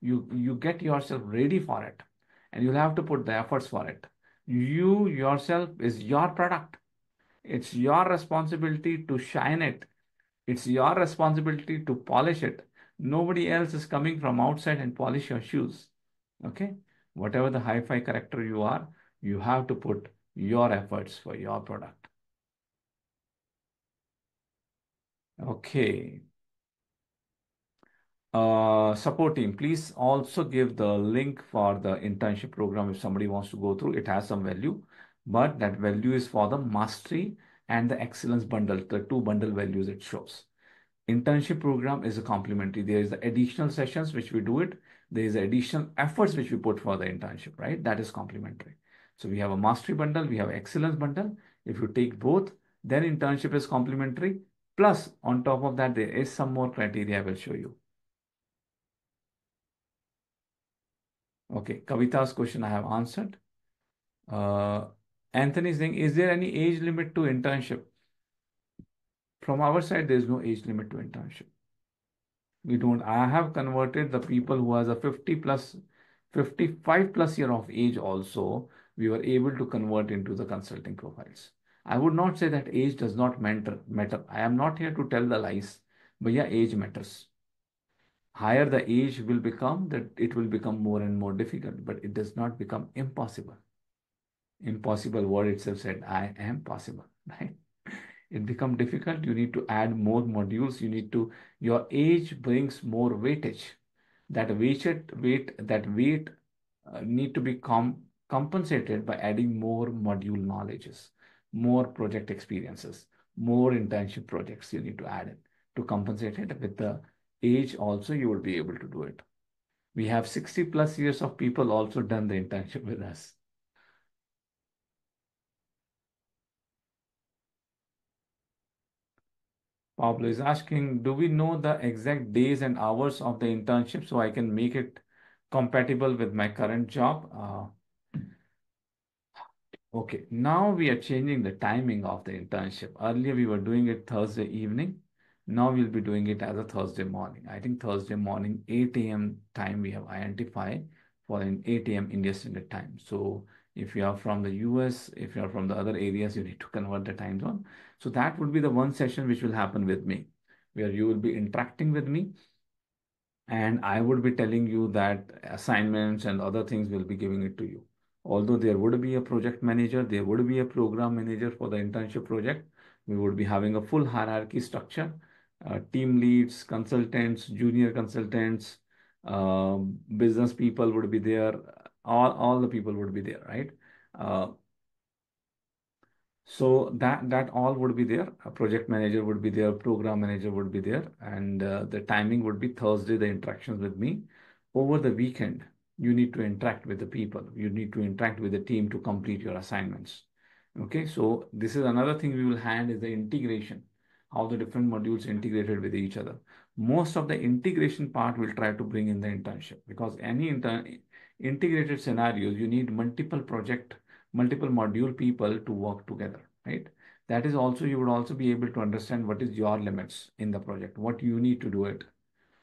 You, you get yourself ready for it and you'll have to put the efforts for it. You yourself is your product. It's your responsibility to shine it. It's your responsibility to polish it. Nobody else is coming from outside and polish your shoes. Okay. Whatever the hi-fi character you are, you have to put your efforts for your product. Okay. Uh, support team, please also give the link for the internship program if somebody wants to go through. It has some value, but that value is for the mastery and the excellence bundle, the two bundle values it shows. Internship program is a complementary. There is the additional sessions which we do it. There is additional efforts which we put for the internship, right? That is complementary. So we have a mastery bundle, we have excellence bundle. If you take both, then internship is complementary. Plus on top of that, there is some more criteria I will show you. Okay, Kavita's question I have answered. Uh, Anthony is saying, is there any age limit to internship? From our side, there is no age limit to internship. We don't. I have converted the people who has a fifty plus, fifty-five plus year of age also, we were able to convert into the consulting profiles. I would not say that age does not matter. matter. I am not here to tell the lies, but yeah, age matters. Higher the age will become, that it will become more and more difficult, but it does not become impossible. Impossible word itself said, I am possible, right? It becomes difficult. You need to add more modules. You need to, your age brings more weightage. That weighted weight, that weight uh, need to be com compensated by adding more module knowledges, more project experiences, more internship projects you need to add in to compensate it with the age also you will be able to do it. We have sixty plus years of people also done the internship with us. Pablo is asking, do we know the exact days and hours of the internship so I can make it compatible with my current job? Uh, okay, now we are changing the timing of the internship. Earlier we were doing it Thursday evening. Now we'll be doing it as a Thursday morning. I think Thursday morning, eight A M time we have identified for an eight A M India Standard Time. So if you are from the U S, if you are from the other areas, you need to convert the time zone. So that would be the one session which will happen with me, where you will be interacting with me. And I would be telling you that assignments and other things will be giving it to you. Although there would be a project manager, there would be a program manager for the internship project. We would be having a full hierarchy structure. uh, team leads, consultants, junior consultants, uh, business people would be there. All, all the people would be there, right? Uh, so that, that all would be there. A project manager would be there, program manager would be there, and uh, the timing would be Thursday, the interactions with me. Over the weekend, you need to interact with the people. You need to interact with the team to complete your assignments. Okay, so this is another thing we will hand is the integration, how the different modules integrated with each other. Most of the integration part we'll try to bring in the internship, because any inter integrated scenarios, you need multiple project, multiple module people to work together, right? That is also, you would also be able to understand what is your limits in the project, what you need to do it.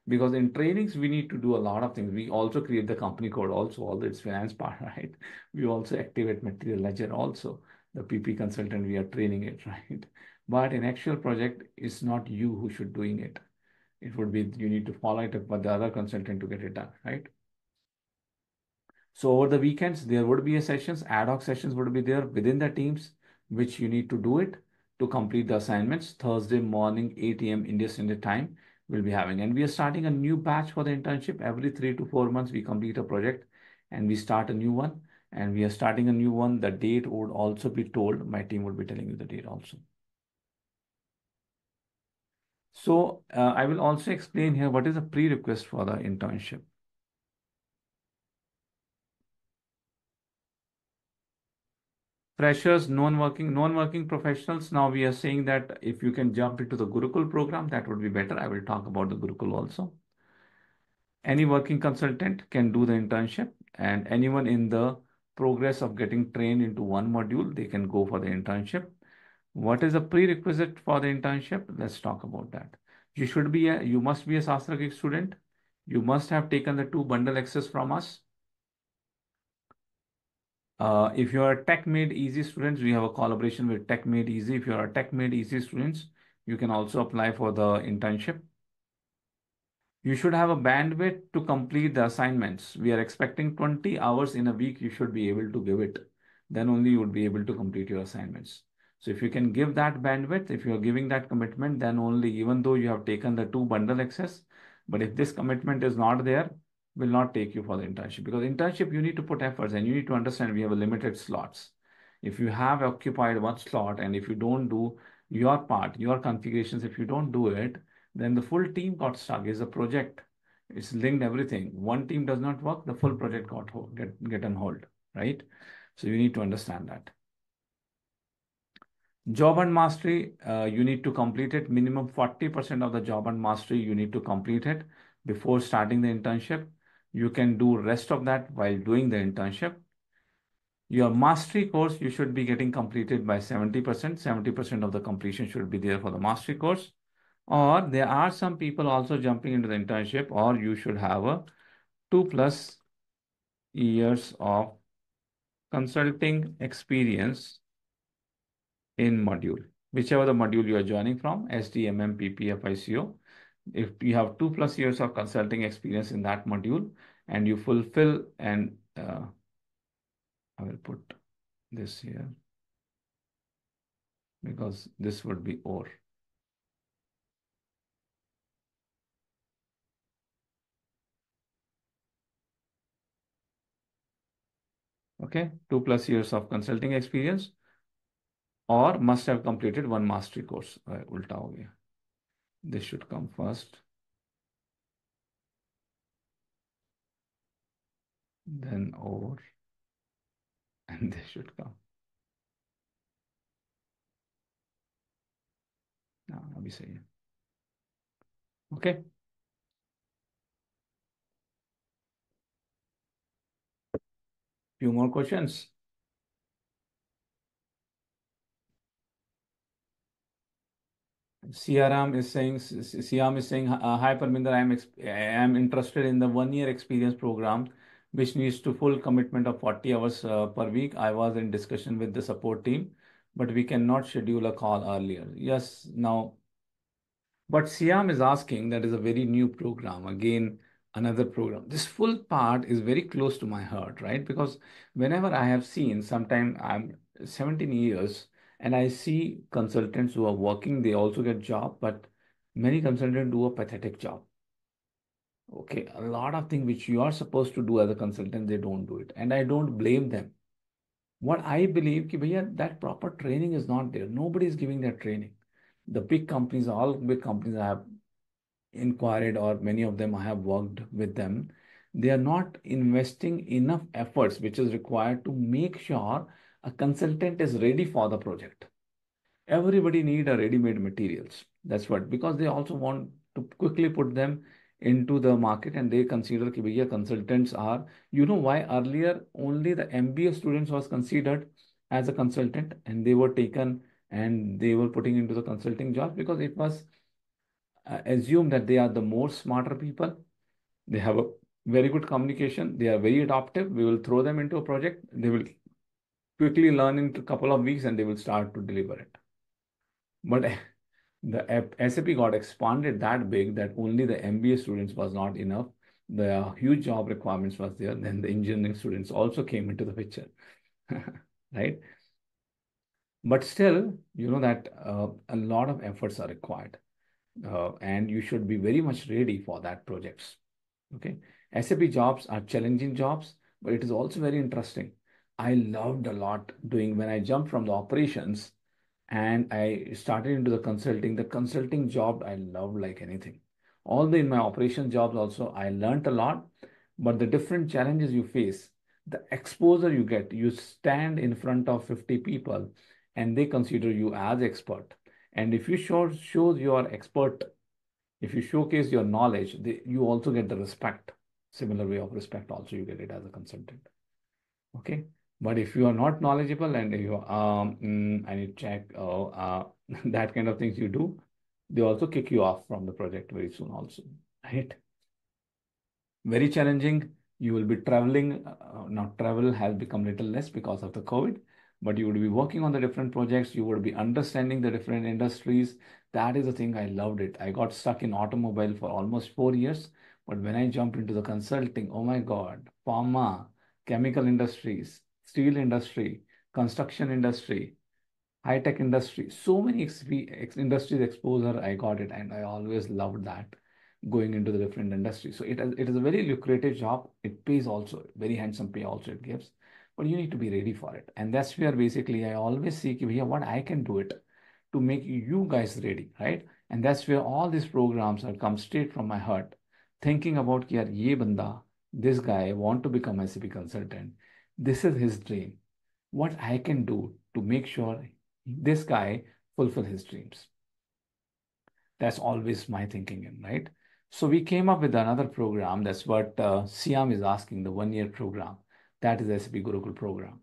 Because in trainings, we need to do a lot of things. We also create the company code also, all its finance part, right? We also activate material ledger also. The P P consultant, we are training it, right? But in actual project, it's not you who should doing it. It would be, you need to follow it up with the other consultant to get it done, right? So over the weekends, there would be a sessions, ad hoc sessions would be there within the teams, which you need to do it to complete the assignments. Thursday morning, eight A M India Standard Time, we'll be having. And we are starting a new batch for the internship. Every three to four months, we complete a project and we start a new one. And we are starting a new one. The date would also be told. My team would be telling you the date also. So uh, I will also explain here what is a prerequisite for the internship. Freshers, non-working, non-working professionals. Now we are saying that if you can jump into the Gurukul program, that would be better. I will talk about the Gurukul also. Any working consultant can do the internship, and anyone in the progress of getting trained into one module, they can go for the internship. What is a prerequisite for the internship? Let's talk about that. You should be a, you must be a SastraGeek student. You must have taken the two bundle access from us. Uh, if you are Tech Made Easy students, we have a collaboration with Tech Made Easy. If you are Tech Made Easy students, you can also apply for the internship. You should have a bandwidth to complete the assignments. We are expecting twenty hours in a week. You should be able to give it. Then only you would be able to complete your assignments. So if you can give that bandwidth, if you are giving that commitment, then only, even though you have taken the two bundle access, but if this commitment is not there, will not take you for the internship, because internship, you need to put efforts and you need to understand we have a limited slots. If you have occupied one slot and if you don't do your part, your configurations, if you don't do it, then the full team got stuck. It's a project. It's linked everything. One team does not work, the full project got hold, get, get on hold, right? So you need to understand that. Job and mastery, uh, you need to complete it. Minimum forty percent of the job and mastery, you need to complete it before starting the internship. You can do rest of that while doing the internship. Your mastery course, you should be getting completed by seventy percent. seventy percent of the completion should be there for the mastery course. Or there are some people also jumping into the internship, or you should have a two plus years of consulting experience in module, whichever the module you are joining from, S D, M M, P P, F I C O. If you have two plus years of consulting experience in that module and you fulfill, and uh, I will put this here because this would be or. Okay, two plus years of consulting experience or must have completed one mastery course. Uh, ulta ho gaya. This should come first. Then over. And this should come. Now, I'll be saying. Okay. Few more questions. C R M is saying, Siam is saying, uh, hi Parminder, I am, I am interested in the one-year experience program, which needs to full commitment of forty hours uh, per week. I was in discussion with the support team, but we cannot schedule a call earlier. Yes, now, but Siam is asking, that is a very new program. Again, another program. This full part is very close to my heart, right? Because whenever I have seen, sometime I'm seventeen years, and I see consultants who are working, they also get job, but many consultants do a pathetic job. Okay, a lot of things which you are supposed to do as a consultant, they don't do it. And I don't blame them. What I believe ki bhaiya, that proper training is not there. Nobody is giving that training. The big companies, all big companies I have inquired, or many of them I have worked with them, they are not investing enough efforts which is required to make sure a consultant is ready for the project. Everybody needs a ready-made materials. That's what, because they also want to quickly put them into the market, and they consider ki bhaiya consultants are, you know why earlier only the M B A students was considered as a consultant, and they were taken and they were putting into the consulting job, because it was uh, assumed that they are the more smarter people. They have a very good communication. They are very adaptive. We will throw them into a project. They will quickly learn in a couple of weeks and they will start to deliver it. But the S A P got expanded that big that only the M B A students was not enough. The huge job requirements was there. Then the engineering students also came into the picture, right? But still, you know that uh, a lot of efforts are required, uh, and you should be very much ready for that projects. Okay, S A P jobs are challenging jobs, but it is also very interesting. I loved a lot doing when I jumped from the operations and I started into the consulting. The consulting job I loved like anything. Although in my operation jobs also, I learned a lot, but the different challenges you face, the exposure you get, you stand in front of fifty people and they consider you as expert. And if you show, show your expert, if you showcase your knowledge, they, you also get the respect. Similar way of respect also you get it as a consultant. Okay. But if you are not knowledgeable and you um mm, I need to check oh, uh, that kind of things you do, they also kick you off from the project very soon also, right? Very challenging. You will be traveling. Uh, now travel has become little less because of the COVID, but you would be working on the different projects. You would be understanding the different industries. That is the thing I loved it. I got stuck in automobile for almost four years. But when I jumped into the consulting, oh my God, pharma, chemical industries, steel industry, construction industry, high-tech industry, so many industries exposure, I got it. And I always loved that, going into the different industries. So it, it is a very lucrative job. It pays also, very handsome pay also it gives, but you need to be ready for it. And that's where basically I always see ki, what I can do it to make you guys ready, right? And that's where all these programs have come straight from my heart, thinking about ki, ye banda, this guy want to become S A P consultant. This is his dream. What I can do to make sure this guy fulfill his dreams. That's always my thinking in, right? So we came up with another program. That's what uh, Siam is asking, the one-year program. That is the S A P Gurukul program.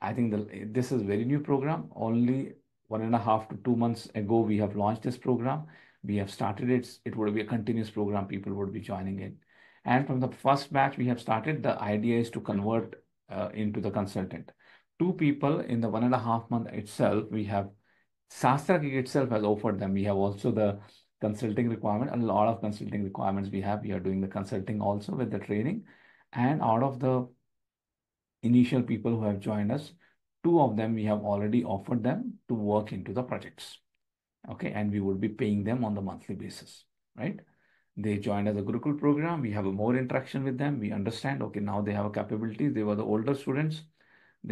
I think the, this is a very new program. Only one and a half to two months ago, we have launched this program. We have started it. It would be a continuous program. People would be joining in. And from the first batch we have started, the idea is to convert Uh, into the consultant. Two people in the one and a half month itself, we have SastraGeek itself has offered them. We have also the consulting requirement, a lot of consulting requirements we have. We are doing the consulting also with the training. And out of the initial people who have joined us, two of them we have already offered them to work into the projects. Okay, and we would be paying them on the monthly basis, right? They joined as a Gurukul program. We have a more interaction with them. We understand, okay, now they have a capability. They were the older students.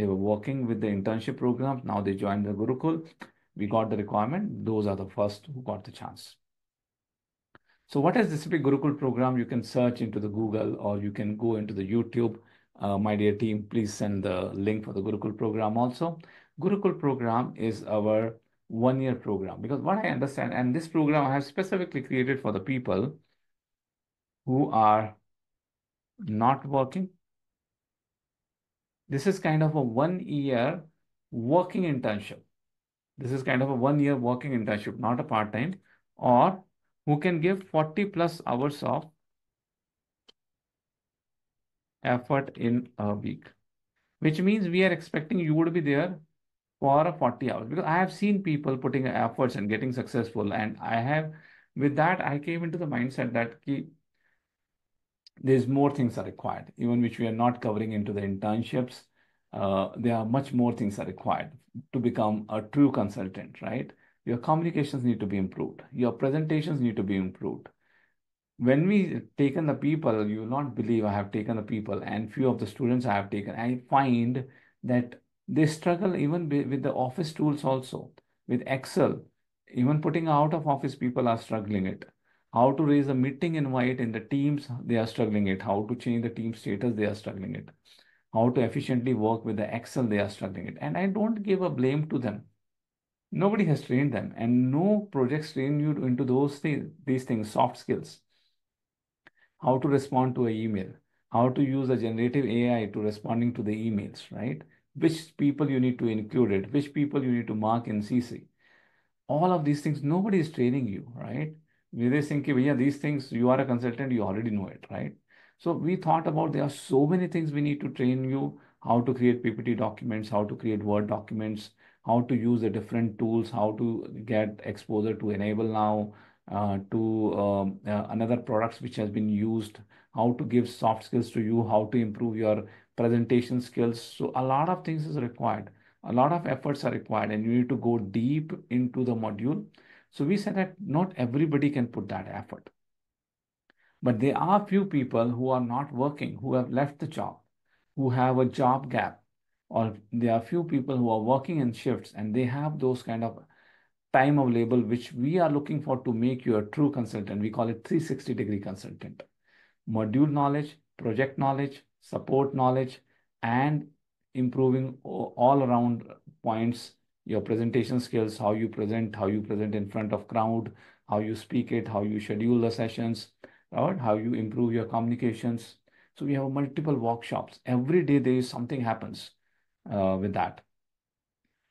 They were working with the internship program. Now they joined the Gurukul. We got the requirement. Those are the first who got the chance. So what is the S A P Gurukul program? You can search into the Google or you can go into the YouTube. Uh, my dear team, please send the link for the Gurukul program also. Gurukul program is our one-year program. Because what I understand, and this program I have specifically created for the people who are not working. This is kind of a one-year working internship. This is kind of a one-year working internship, not a part-time, or who can give forty plus hours of effort in a week, which means we are expecting you would be there for forty hours. Because I have seen people putting efforts and getting successful. And I have, with that, I came into the mindset that ki, there's more things are required, even which we are not covering into the internships. Uh, there are much more things are required to become a true consultant, right? Your communications need to be improved. Your presentations need to be improved. When we taken the people, you will not believe I have taken the people and few of the students I have taken. I find that they struggle even with the office tools also. With Excel, even putting out of office, people are struggling it. How to raise a meeting invite in the teams, they are struggling it. How to change the team status, they are struggling it. How to efficiently work with the Excel, they are struggling it. And I don't give a blame to them. Nobody has trained them, and no projects train you into those things, these things, soft skills. How to respond to an email, how to use a generative A I to responding to the emails, right? Which people you need to include it, which people you need to mark in C C. All of these things, nobody is training you, right? They think, yeah, these things, you are a consultant, you already know it, right? So we thought about there are so many things we need to train you, how to create P P T documents, how to create Word documents, how to use the different tools, how to get exposure to Enable Now, uh, to um, uh, another products which has been used, how to give soft skills to you, how to improve your presentation skills. So a lot of things is required. A lot of efforts are required, and you need to go deep into the module. So we said that not everybody can put that effort. But there are few people who are not working, who have left the job, who have a job gap, or there are few people who are working in shifts, and they have those kind of time available, which we are looking for to make you a true consultant. We call it three sixty degree consultant. Module knowledge, project knowledge, support knowledge, and improving all around points, your presentation skills, how you present, how you present in front of crowd, how you speak it, how you schedule the sessions, right? How you improve your communications. So we have multiple workshops. Every day there is something happens uh, with that.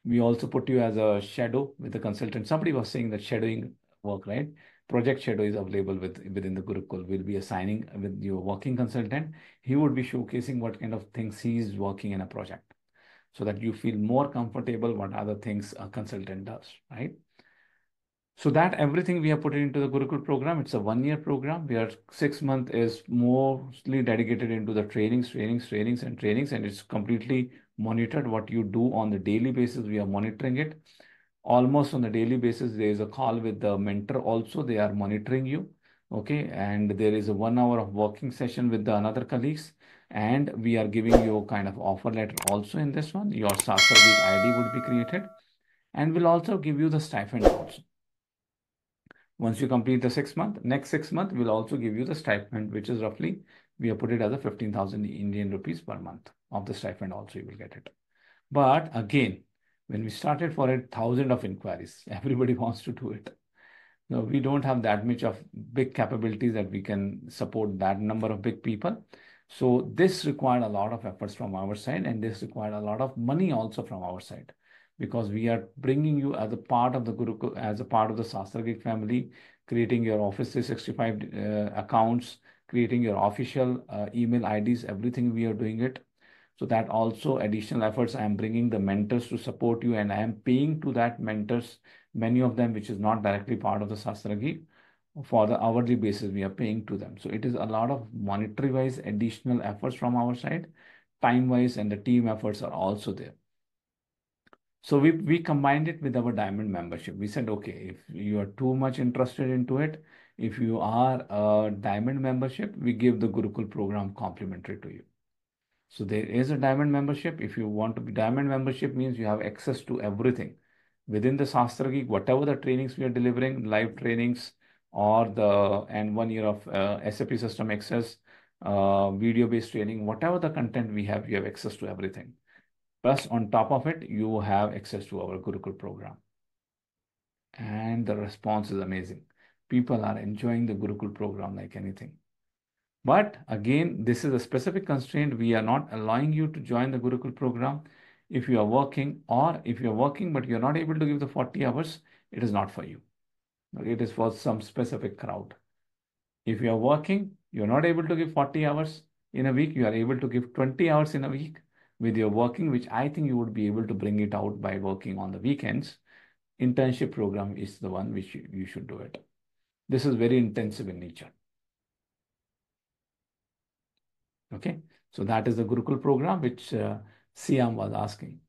We also put you as a shadow with the consultant. Somebody was saying that shadowing work, right? Project shadow is available with, within the Gurukul. We'll be assigning with your working consultant. He would be showcasing what kind of things he is working in a project so that you feel more comfortable what other things a consultant does, right? So that everything we have put into the Gurukul program. It's a one-year program where six months is mostly dedicated into the trainings, trainings, trainings, and trainings, and it's completely monitored what you do on the daily basis. We are monitoring it. Almost on a daily basis, there is a call with the mentor also. They are monitoring you, okay? And there is a one hour of working session with the another colleagues. And we are giving you a kind of offer letter also in this one. Your SastraGeek I D would be created. And we'll also give you the stipend also. Once you complete the six month, next six month, we'll also give you the stipend, which is roughly, we have put it as a fifteen thousand Indian rupees per month of the stipend also, you will get it. But again, when we started for it, thousands of inquiries, everybody wants to do it. Now, we don't have that much of big capabilities that we can support that number of big people. So this required a lot of efforts from our side, and this required a lot of money also from our side, because we are bringing you as a part of the Gurukul, as a part of the SastraGeek family, creating your Office three sixty-five uh, accounts, creating your official uh, email I Ds, everything we are doing it. So that also additional efforts, I am bringing the mentors to support you, and I am paying to that mentors, many of them, which is not directly part of the SastraGeek, for the hourly basis we are paying to them. So it is a lot of monetary wise additional efforts from our side, time wise, and the team efforts are also there. So we, we combined it with our Diamond membership. We said, okay, if you are too much interested into it, if you are a Diamond membership, we give the Gurukul program complimentary to you. So there is a Diamond membership. If you want to be Diamond membership, means you have access to everything within the SastraGeek, whatever the trainings we are delivering, live trainings, or the and one year of uh, S A P system access, uh, video-based training, whatever the content we have, you have access to everything. Plus, on top of it, you have access to our Gurukul program. And the response is amazing. People are enjoying the Gurukul program like anything. But again, this is a specific constraint. We are not allowing you to join the Gurukul program if you are working, or if you are working but you are not able to give the forty hours, it is not for you. It is for some specific crowd. If you are working, you are not able to give forty hours in a week, you are able to give twenty hours in a week with your working, which I think you would be able to bring it out by working on the weekends. Internship program is the one which you, you should do it. This is very intensive in nature. Okay, so that is the Gurukul program, which uh, Siam was asking.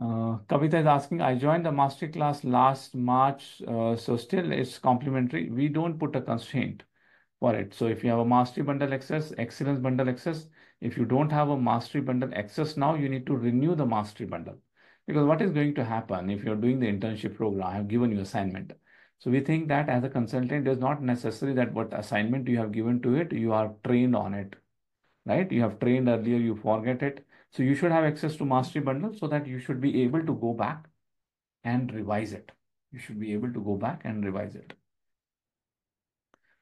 Uh, Kavita is asking, I joined the master class last March, uh, so still it's complimentary. We don't put a constraint for it. So if you have a mastery bundle access, excellence bundle access, if you don't have a mastery bundle access now, you need to renew the mastery bundle. Because what is going to happen if you're doing the internship program, I have given you assignment. So we think that as a consultant, it's not necessary that what assignment you have given to it, you are trained on it, right? You have trained earlier, you forget it. So you should have access to mastery bundle so that you should be able to go back and revise it. You should be able to go back and revise it.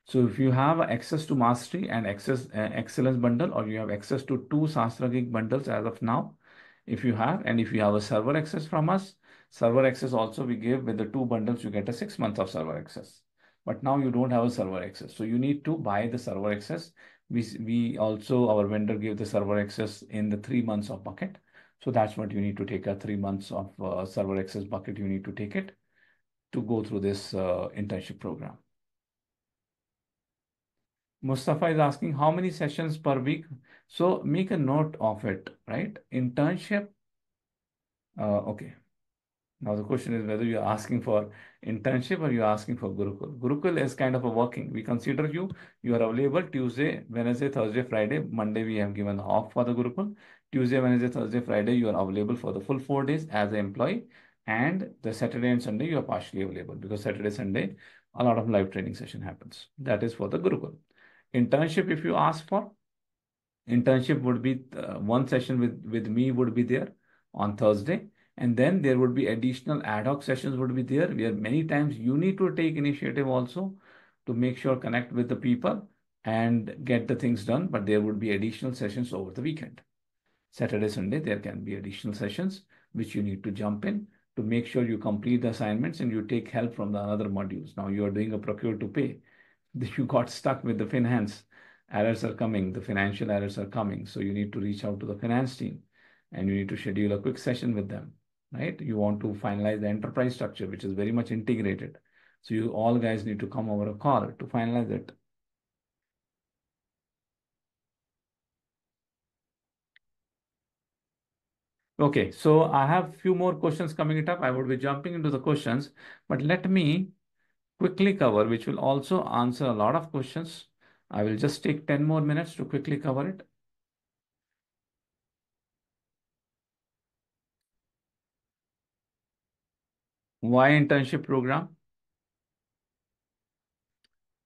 So if you have access to mastery and access uh, excellence bundle, or you have access to two SastraGeek bundles as of now, if you have, and if you have a server access from us, server access also we give with the two bundles, you get a six months of server access. But now you don't have a server access. So you need to buy the server access. We, we also, our vendor gave the server access in the three months of bucket. So that's what you need to take, a three months of uh, server access bucket. You need to take it to go through this uh, internship program. Mustafa is asking how many sessions per week. So make a note of it, right? Internship. Uh, okay. Now the question is whether you're asking for internship or you're asking for Gurukul. Gurukul is kind of a working. We consider you, you are available Tuesday, Wednesday, Thursday, Friday. Monday we have given off for the Gurukul. Tuesday, Wednesday, Thursday, Friday, you are available for the full four days as an employee. And the Saturday and Sunday, you are partially available because Saturday, Sunday, a lot of live training session happens. That is for the Gurukul. Internship, if you ask for, internship would be uh, one session with, with me would be there on Thursday. And then there would be additional ad hoc sessions would be there where many times you need to take initiative also to make sure connect with the people and get the things done. But there would be additional sessions over the weekend. Saturday, Sunday, there can be additional sessions which you need to jump in to make sure you complete the assignments and you take help from the other modules. Now you are doing a procure to pay. You got stuck with the finance. Errors are coming. The financial errors are coming. So you need to reach out to the finance team and you need to schedule a quick session with them. Right? You want to finalize the enterprise structure, which is very much integrated. So you all guys need to come over a call to finalize it. Okay, so I have few more questions coming it up. I would be jumping into the questions, but let me quickly cover, which will also answer a lot of questions. I will just take ten more minutes to quickly cover it. Why internship program?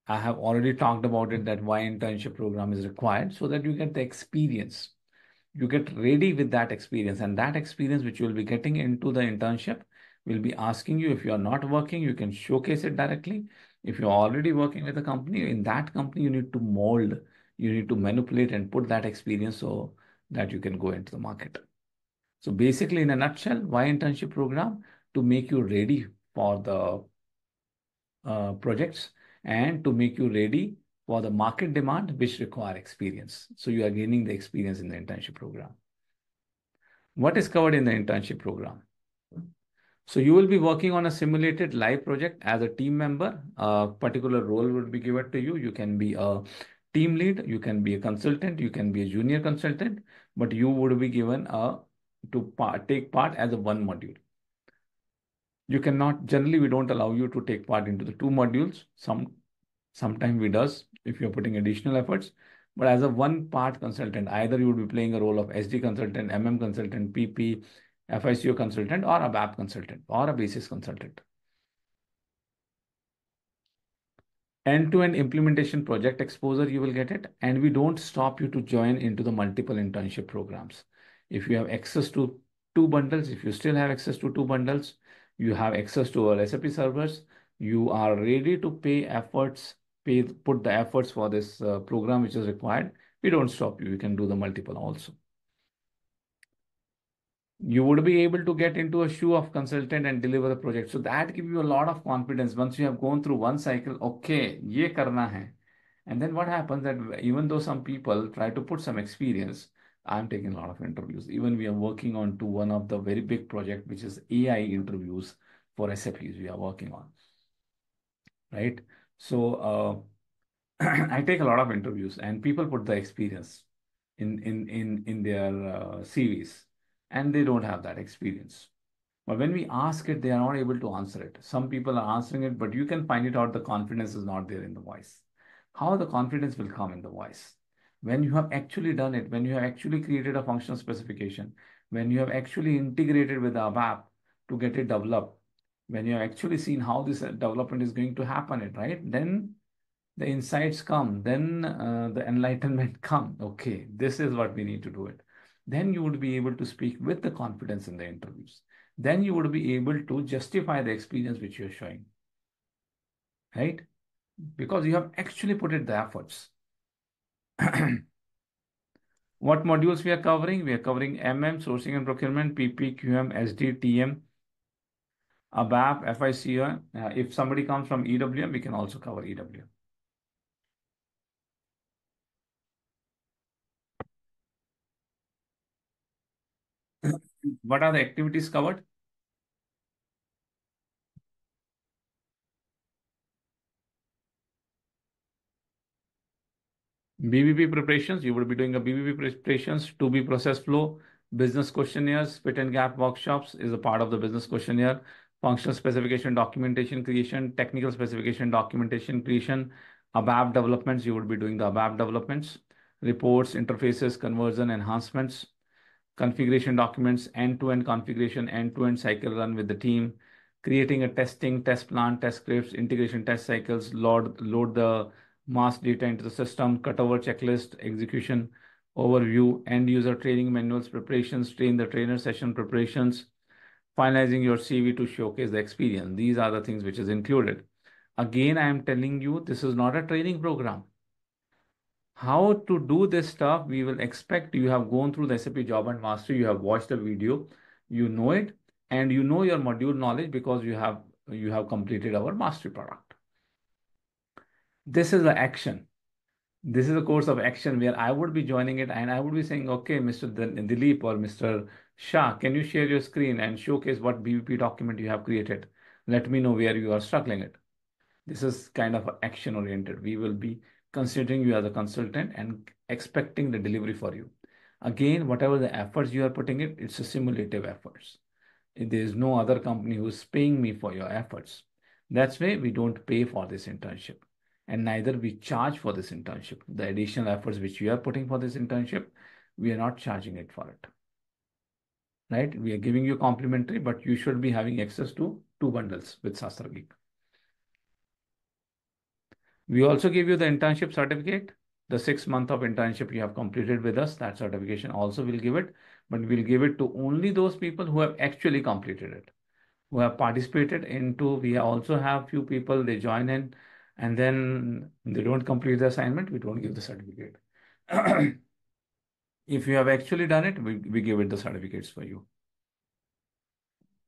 I have already talked about it, that why internship program is required so that you get the experience. You get ready with that experience, and that experience which you will be getting into the internship will be asking you, if you are not working, you can showcase it directly. If you're already working with a company, in that company, you need to mold, you need to manipulate and put that experience so that you can go into the market. So basically in a nutshell, why internship program? To make you ready for the uh, projects and to make you ready for the market demand, which require experience. So you are gaining the experience in the internship program. What is covered in the internship program? So you will be working on a simulated live project as a team member. A particular role would be given to you. You can be a team lead, you can be a consultant, you can be a junior consultant, but you would be given a, to part, take part as a one module. You cannot, generally, we don't allow you to take part into the two modules. Some, sometimes we does if you're putting additional efforts, but as a one part consultant, either you would be playing a role of S D consultant, M M consultant, P P, FICO consultant, or a ABAP consultant, or a basis consultant. End-to-end implementation project exposure, you will get it. And we don't stop you to join into the multiple internship programs. If you have access to two bundles, if you still have access to two bundles, you have access to our S A P servers, you are ready to pay efforts, pay, put the efforts for this uh, program which is required. We don't stop you. You can do the multiple also. You would be able to get into a shoe of consultant and deliver the project. So that gives you a lot of confidence. Once you have gone through one cycle, okay, ye karna hai. And then what happens that even though some people try to put some experience, I'm taking a lot of interviews. Even we are working on to one of the very big project, which is A I interviews for S A Ps we are working on, right? So uh, I take a lot of interviews and people put the experience in, in, in, in their uh, C Vs and they don't have that experience. But when we ask it, they are not able to answer it. Some people are answering it, but you can find it out. The confidence is not there in the voice. How the confidence will come in the voice? When you have actually done it, when you have actually created a functional specification, when you have actually integrated with the A B A P to get it developed, when you have actually seen how this development is going to happen, it right, then the insights come, then uh, the enlightenment come. Okay, this is what we need to do it. Then you would be able to speak with the confidence in the interviews. Then you would be able to justify the experience which you're showing, right? Because you have actually put in the efforts. What modules we are covering? We are covering M M, sourcing and procurement, P P, Q M, S D, T M, A B A P, F I C O. Uh, if somebody comes from E W M, we can also cover E W M. What are the activities covered? B B P preparations, you would be doing a B B P preparations, to B process flow, business questionnaires, fit and gap workshops is a part of the business questionnaire, functional specification documentation creation, technical specification documentation creation, A B A P developments, you would be doing the A B A P developments, reports, interfaces, conversion enhancements, configuration documents, end-to-end configuration, end-to-end cycle run with the team, creating a testing, test plan, test scripts, integration test cycles, load, load the mass data into the system, cutover checklist, execution, overview, end-user training manuals, preparations, train the trainer session preparations, finalizing your C V to showcase the experience. These are the things which is included. Again, I am telling you, this is not a training program. How to do this stuff, we will expect you have gone through the S A P Job and Mastery, you have watched the video, you know it, and you know your module knowledge because you have, you have completed our mastery product. This is the action. This is a course of action where I would be joining it and I would be saying, okay, Mister Dilip or Mister Shah, can you share your screen and showcase what B B P document you have created? Let me know where you are struggling it. This is kind of action oriented. We will be considering you as a consultant and expecting the delivery for you. Again, whatever the efforts you are putting it, it's a simulative efforts. There is no other company who's paying me for your efforts. That's why we don't pay for this internship and neither we charge for this internship. The additional efforts which you are putting for this internship, we are not charging it for it, right? We are giving you complimentary, but you should be having access to two bundles with SastraGeek. We also give you the internship certificate, the six month of internship you have completed with us, that certification also will give it, but we'll give it to only those people who have actually completed it, who have participated into, we also have few people, they join in and then they don't complete the assignment, we don't give the certificate. If you have actually done it, we, we give it the certificates for you.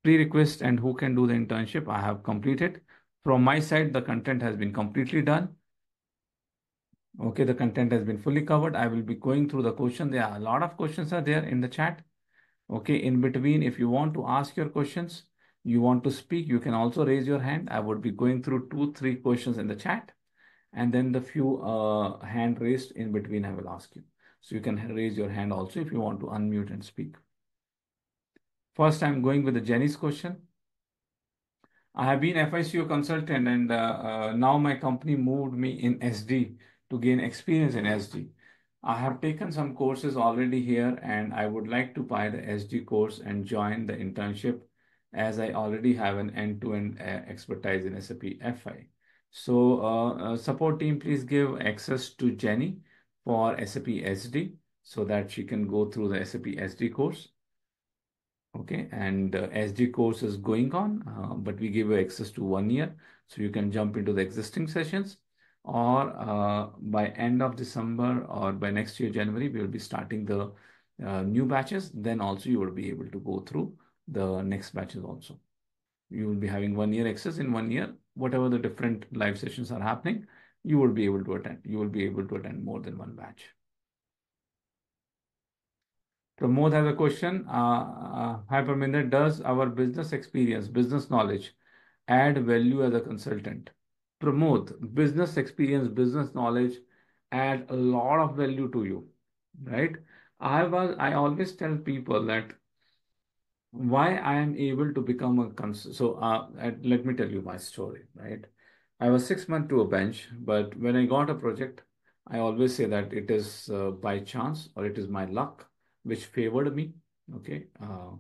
Pre-request and who can do the internship, I have completed. From my side, the content has been completely done. Okay, the content has been fully covered. I will be going through the question. There are a lot of questions are there in the chat. Okay, in between, if you want to ask your questions, you want to speak, you can also raise your hand. I would be going through two, three questions in the chat. And then the few uh, hand raised in between, I will ask you. So you can raise your hand also if you want to unmute and speak. First, I'm going with the Jenny's question. I have been F I C O consultant and uh, uh, now my company moved me in S D to gain experience in S D. I have taken some courses already here and I would like to buy the S D course and join the internship as I already have an end-to-end uh, expertise in S A P F I. So uh, uh, support team, please give access to Jenny for S A P S D so that she can go through the S A P S D course. Okay, and uh, S D course is going on, uh, but we give you access to one year. So you can jump into the existing sessions or uh, by end of December or by next year, January, we will be starting the uh, new batches. Then also you will be able to go through the next batches also. You will be having one year access in one year, whatever the different live sessions are happening, you will be able to attend. You will be able to attend more than one batch. Pramod has a question. Uh, uh, Hi Parminder, does our business experience, business knowledge add value as a consultant? Pramod, business experience, business knowledge add a lot of value to you, right? I was, I always tell people that why I am able to become a cons. So uh, let me tell you my story, right? I was six months to a bench, but when I got a project, I always say that it is uh, by chance or it is my luck which favored me. Okay, uh,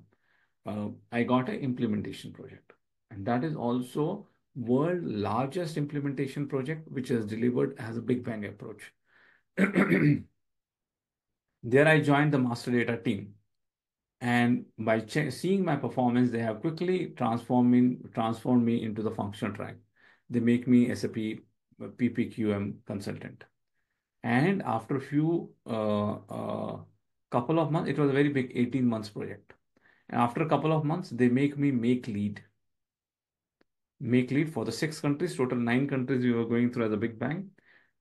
uh, I got an implementation project, and that is also world's largest implementation project, which is delivered as a big bang approach. There I joined the master data team, and by seeing my performance, they have quickly transformed me, transformed me into the functional track. They make me S A P P P Q M consultant. And after a few uh, uh, couple of months, it was a very big eighteen months project. And after a couple of months, they make me make lead. Make lead for the six countries, total nine countries we were going through as a big bang.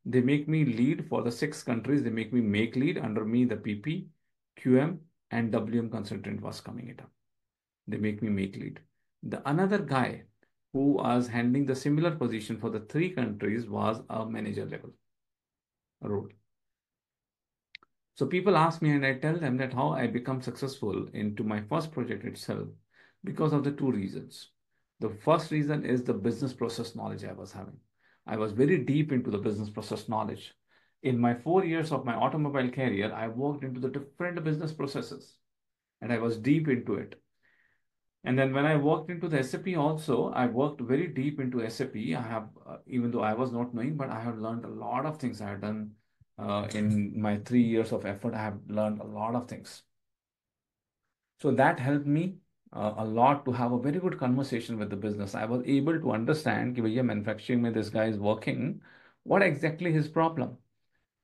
They make me lead for the six countries. They make me make lead. Under me, the P P, Q M, and W M consultant was coming it up. They make me make lead. The another guy who was handling the similar position for the three countries was a manager level role. So people ask me, and I tell them that how I become successful into my first project itself because of the two reasons. The first reason is the business process knowledge I was having. I was very deep into the business process knowledge. In my four years of my automobile career, I worked into the different business processes and I was deep into it. And then when I worked into the S A P also, I worked very deep into S A P. I have, uh, even though I was not knowing, but I have learned a lot of things. I have done uh, in my three years of effort, I have learned a lot of things. So that helped me uh, a lot to have a very good conversation with the business. I was able to understand that in manufacturing, this guy is working, what exactly his problem?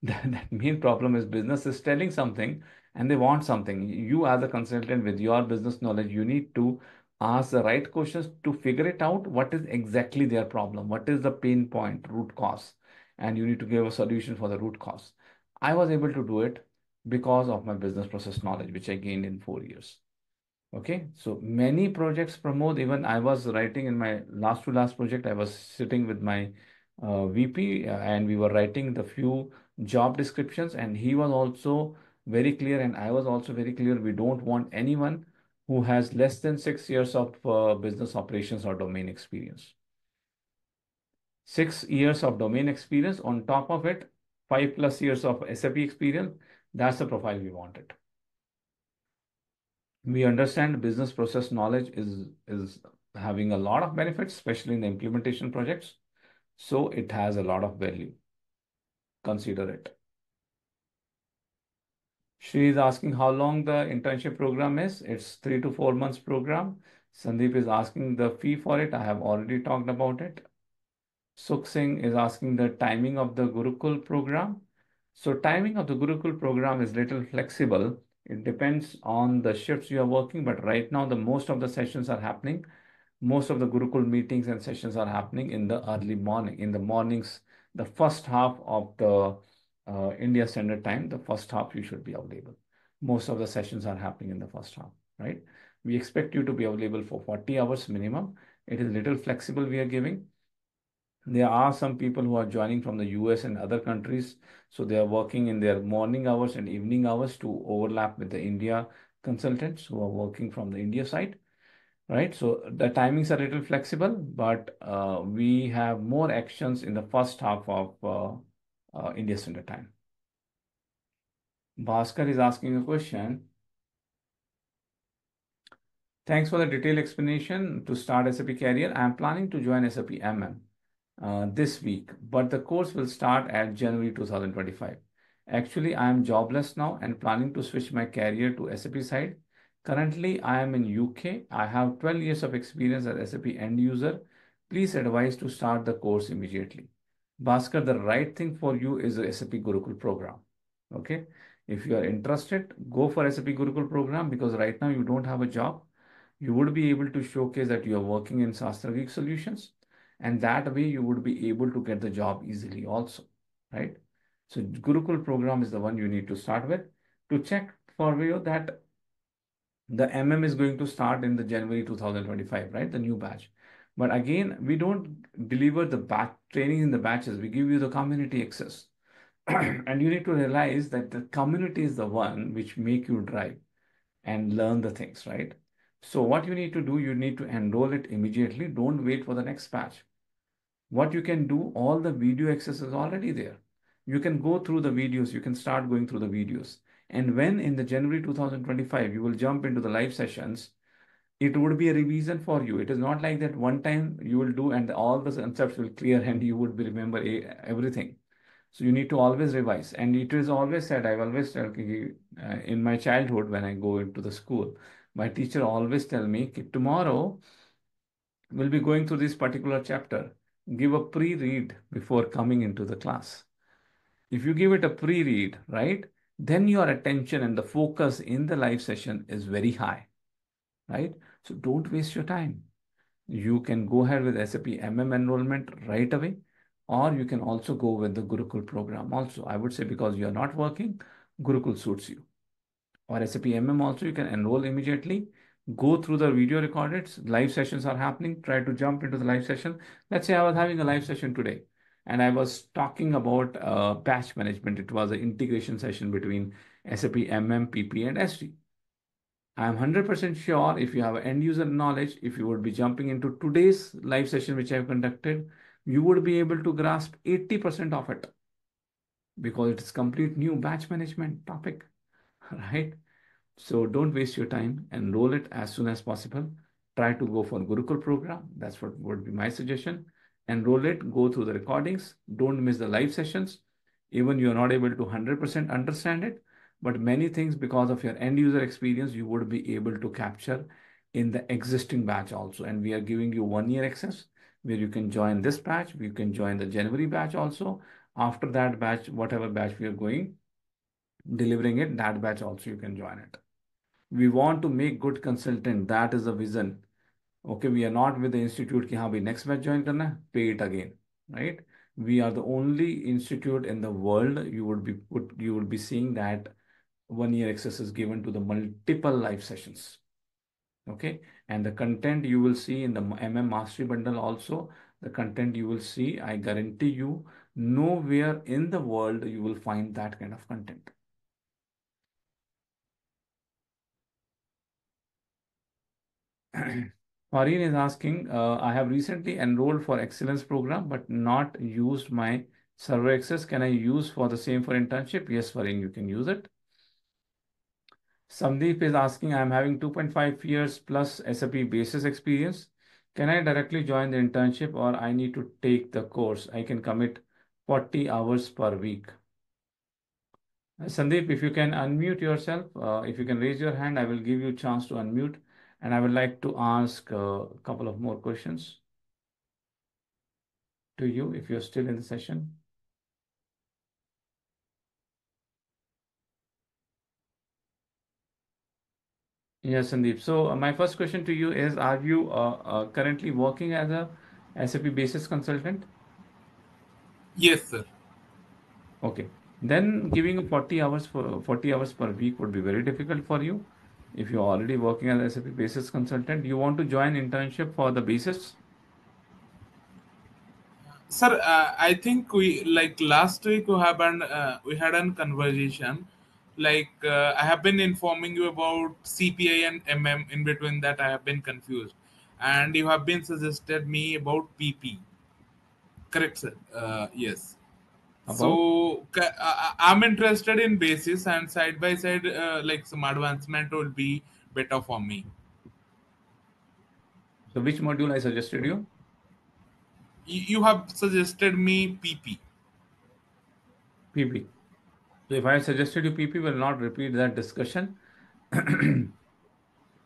That, that main problem is business is telling something and they want something. You as a consultant with your business knowledge, you need to ask the right questions to figure it out. What is exactly their problem? What is the pain point, root cause? And you need to give a solution for the root cause. I was able to do it because of my business process knowledge, which I gained in four years. Okay, so many projects promote, even I was writing in my last to last project, I was sitting with my uh, V P uh, and we were writing the few job descriptions, and he was also very clear and I was also very clear, we don't want anyone who has less than six years of uh, business operations or domain experience. Six years of domain experience, on top of it, five plus years of S A P experience, that's the profile we wanted. We understand business process knowledge is, is having a lot of benefits, especially in the implementation projects. So it has a lot of value. Consider it. She is asking how long the internship program is. It's three to four months program. Sandeep is asking the fee for it. I have already talked about it. Sukh Singh is asking the timing of the Gurukul program. So timing of the Gurukul program is little flexible. It depends on the shifts you are working. But right now, the most of the sessions are happening. Most of the Gurukul meetings and sessions are happening in the early morning, in the mornings, the first half of the Uh, India Standard Time, the first half you should be available. Most of the sessions are happening in the first half, right? We expect you to be available for forty hours minimum. It is a little flexible we are giving. There are some people who are joining from the U S and other countries. So they are working in their morning hours and evening hours to overlap with the India consultants who are working from the India side, right? So the timings are a little flexible, but uh, we have more actions in the first half of uh, Uh, India Standard Time. Bhaskar is asking a question. Thanks for the detailed explanation. To start S A P career, I am planning to join S A P M M uh, this week, but the course will start at January two thousand twenty-five. Actually, I am jobless now and planning to switch my career to S A P side. Currently, I am in U K. I have twelve years of experience as S A P end user. Please advise to start the course immediately. Bhaskar, the right thing for you is the S A P Gurukul program. Okay. If you are interested, go for S A P Gurukul program, because right now you don't have a job. You would be able to showcase that you are working in SastraGeek solutions, and that way you would be able to get the job easily also, right? So Gurukul program is the one you need to start with. To check for you that the M M is going to start in the January two thousand twenty-five, right? The new batch. But again, we don't deliver the batch training in the batches. We give you the community access. And you need to realize that the community is the one which make you drive and learn the things, right? So what you need to do, you need to enroll it immediately. Don't wait for the next batch. What you can do, all the video access is already there. You can go through the videos. You can start going through the videos. And when in the January two thousand twenty-five, you will jump into the live sessions, it would be a revision for you. It is not like that one time you will do and all the concepts will clear and you would remember everything. So you need to always revise. And it is always said, I've always said in my childhood, when I go into the school, my teacher always tell me, tomorrow we'll be going through this particular chapter. Give a pre-read before coming into the class. If you give it a pre-read, right, then your attention and the focus in the live session is very high, right? So don't waste your time. You can go ahead with S A P M M enrollment right away, or you can also go with the Gurukul program also. I would say because you're not working, Gurukul suits you. Or S A P M M also, you can enroll immediately. Go through the video recordings. Live sessions are happening. Try to jump into the live session. Let's say I was having a live session today, and I was talking about uh, batch management. It was an integration session between S A P M M, P P, and S D. I'm one hundred percent sure if you have end user knowledge, if you would be jumping into today's live session, which I've conducted, you would be able to grasp eighty percent of it because it's complete new batch management topic, right? So don't waste your time. Enroll it as soon as possible. Try to go for Gurukul program. That's what would be my suggestion. Enroll it, go through the recordings, don't miss the live sessions. Even you're not able to one hundred percent understand it, but many things because of your end user experience, you would be able to capture in the existing batch also. And we are giving you one year access where you can join this batch. You can join the January batch also. After that batch, whatever batch we are going, delivering it, that batch also you can join it. We want to make good consultant. That is the vision. Okay, we are not with the institute ki haan bhi next batch join karna, pay it again, right? We are the only institute in the world. You would be put, you would be seeing that one year access is given to the multiple live sessions. Okay, and the content you will see in the M M Mastery Bundle also, the content you will see, I guarantee you, nowhere in the world you will find that kind of content. Maureen is asking, uh, I have recently enrolled for Excellence Program, but not used my survey access. Can I use for the same for internship? Yes, Maureen, you can use it. Sandeep is asking, I am having two point five years plus S A P basis experience. Can I directly join the internship or I need to take the course? I can commit forty hours per week. Sandeep, if you can unmute yourself, uh, if you can raise your hand, I will give you a chance to unmute. And I would like to ask a couple of more questions to you if you're still in the session. Yes, Sandeep. So my first question to you is, are you uh, uh, currently working as a S A P basis consultant? Yes, sir. Okay. Then giving forty hours for forty hours per week would be very difficult for you. If you're already working as an S A P basis consultant, you want to join internship for the basis? Sir, uh, I think we, like last week we have an, uh, we had a conversation, like uh, I have been informing you about C P I and M M. In between that, I have been confused. And you have been suggested me about P P. Correct, sir? Uh, yes. About? So I'm interested in basis and side by side, uh, like some advancement will be better for me. So which module I suggested you? You have suggested me P P. P P. So if I suggested you P P, we'll not repeat that discussion.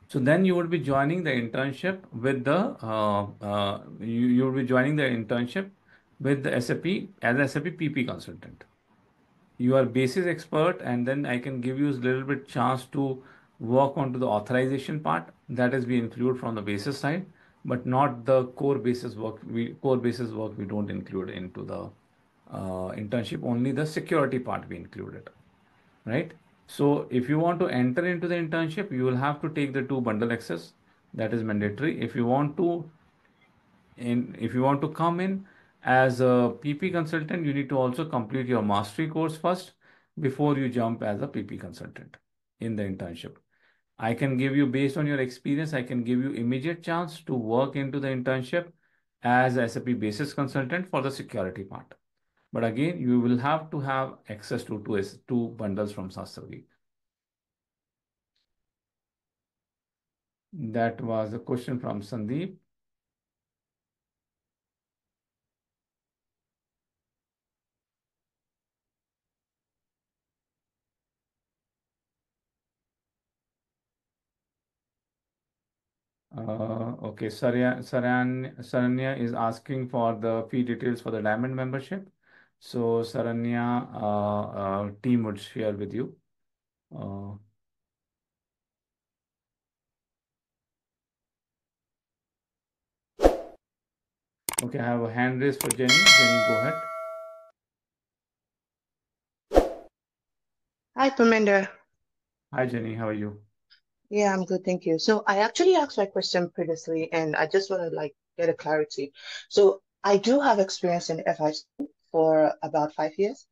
So then you would be joining the internship with the, uh, uh, you, you would be joining the internship with the S A P as a S A P P P consultant. You are basis expert, and then I can give you a little bit chance to work onto the authorization part. That is, we include from the basis side, but not the core basis work. We core basis work we don't include into the uh, internship. Only the security part we included, right? So if you want to enter into the internship, you will have to take the two bundle access. That is mandatory. If you want to, in if you want to come in. As a P P consultant, you need to also complete your mastery course first before you jump as a P P consultant in the internship. I can give you, based on your experience, I can give you immediate chance to work into the internship as a S A P basis consultant for the security part. But again, you will have to have access to two, two bundles from SastraGeek. That was a question from Sandeep. Uh, okay, Saranya, Saranya is asking for the fee details for the Diamond membership. So Saranya, uh, uh, team would share with you. Uh, okay, I have a hand raise for Jenny. Jenny, go ahead. Hi, Parminder. Hi, Jenny. How are you? Yeah, I'm good. Thank you. So I actually asked my question previously, and I just want to like get a clarity. So I do have experience in F I for about five years.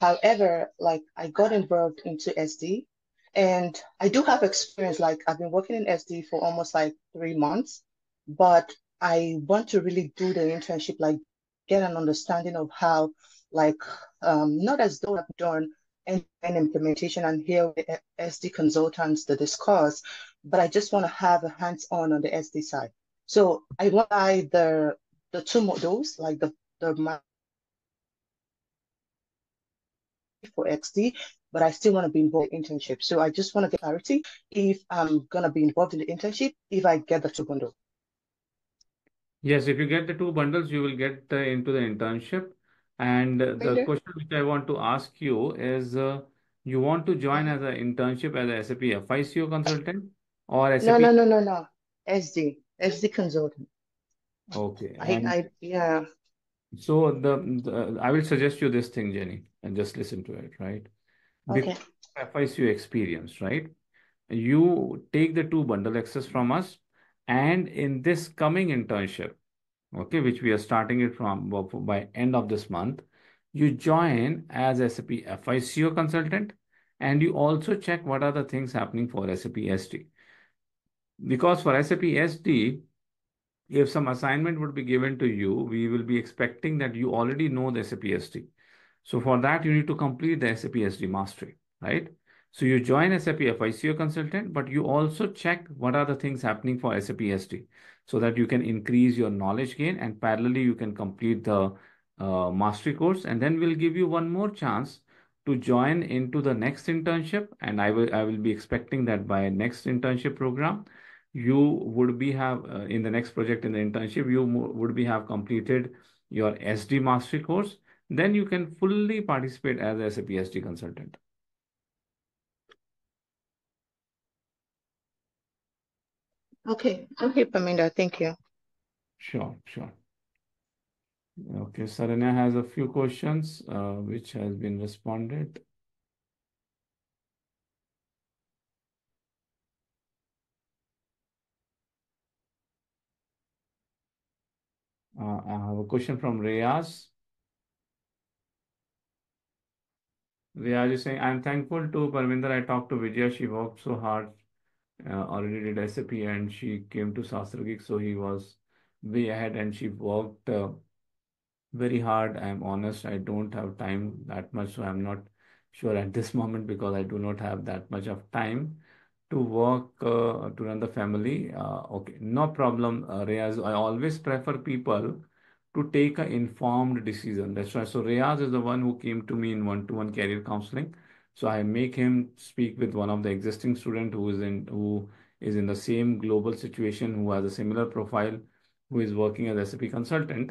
However, like I got involved into S D, and I do have experience. Like I've been working in S D for almost like three months, but I want to really do the internship, like get an understanding of how, like um, not as though I've done and implementation and hear the S D consultants the discourse, but I just want to have a hands-on on the S D side. So I want either the two modules, like the, the for X D, but I still want to be involved in the internship. So I just want to get clarity if I'm going to be involved in the internship, if I get the two bundles. Yes, if you get the two bundles, you will get uh, into the internship. And the question which I want to ask you is, uh, you want to join as an internship as a S A P F I C O consultant or S A P? No, no, no, no, no. S D, S D consultant. Okay. I, I yeah. So the, the I will suggest you this thing, Jenny, and just listen to it, right? Okay. Because F I C O experience, right? You take the two bundle access from us, and in this coming internship, okay, which we are starting it from by end of this month, you join as S A P F I C O consultant, and you also check what are the things happening for S A P S D. Because for S A P S D, if some assignment would be given to you, we will be expecting that you already know the S A P S D. So for that, you need to complete the S A P S D mastery, right? So you join S A P F I C O consultant, but you also check what are the things happening for S A P S D so that you can increase your knowledge gain, and parallelly you can complete the uh, mastery course. And then we'll give you one more chance to join into the next internship. And I will I will be expecting that by next internship program, you would be have uh, in the next project in the internship, you would be have completed your S D mastery course. Then you can fully participate as a S A P S D consultant. Okay, okay, Parminder, thank you. Sure, sure. Okay, Saranya has a few questions uh, which has been responded. Uh, I have a question from Reyaz. Reyaz is saying, I'm thankful to Parminder. I talked to Vijaya. She worked so hard. Uh, already did S A P and she came to SastraGeek, so he was way ahead and she worked uh, very hard. I'm honest, I don't have time that much, so I'm not sure at this moment because I do not have that much of time to work uh, to run the family. Uh, okay, no problem, uh, Reyaz. I always prefer people to take an informed decision. That's right. So Reyaz is the one who came to me in one-to-one career counseling. So I make him speak with one of the existing students who is in who is in the same global situation, who has a similar profile, who is working as S A P consultant.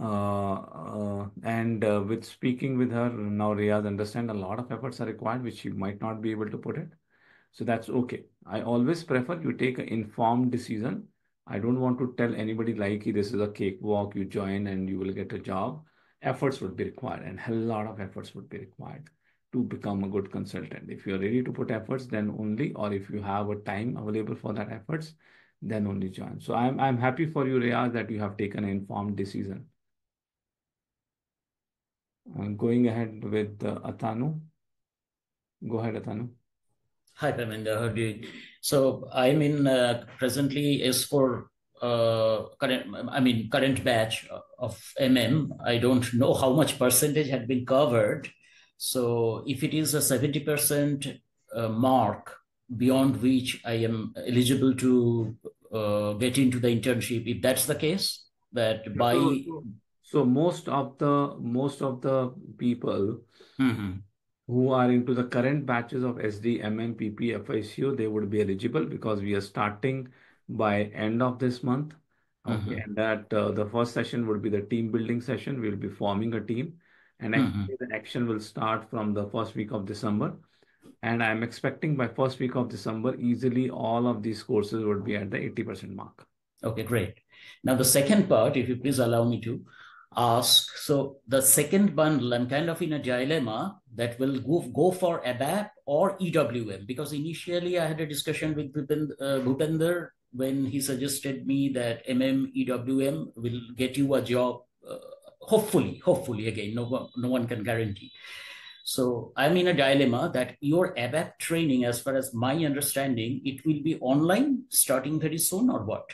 Uh, uh, and uh, with speaking with her, now Reyaz understand a lot of efforts are required, which she might not be able to put it. So that's okay. I always prefer you take an informed decision. I don't want to tell anybody like, this is a cakewalk, you join and you will get a job. Efforts would be required, and a lot of efforts would be required to become a good consultant. If you're ready to put efforts, then only, or if you have a time available for that efforts, then only join. So I'm, I'm happy for you, Reyaz, that you have taken an informed decision. I'm going ahead with uh, Athanu. Go ahead, Athanu. Hi, Parminder. How do you? So I'm in uh, presently S four. Uh, current, I mean, current batch of M M. I don't know how much percentage had been covered. So if it is a seventy percent uh, mark beyond which I am eligible to uh, get into the internship, if that's the case, that by so, so most of the most of the people mm-hmm. who are into the current batches of S D, M M, P P, F I C O, they would be eligible because we are starting by end of this month. Mm-hmm. Okay, and that uh, the first session would be the team building session. We'll be forming a team, and mm-hmm. actually the action will start from the first week of December. And I'm expecting by first week of December, easily all of these courses would be at the eighty percent mark. Okay, great. Now the second part, if you please allow me to ask. So the second bundle, I'm kind of in a dilemma that will go, go for A B A P or E W M, because initially I had a discussion with Bhupender, uh, when he suggested me that M M, E W M will get you a job, uh, hopefully, hopefully again, no, no one can guarantee. So I'm in a dilemma that your A B A P training, as far as my understanding, it will be online starting very soon or what?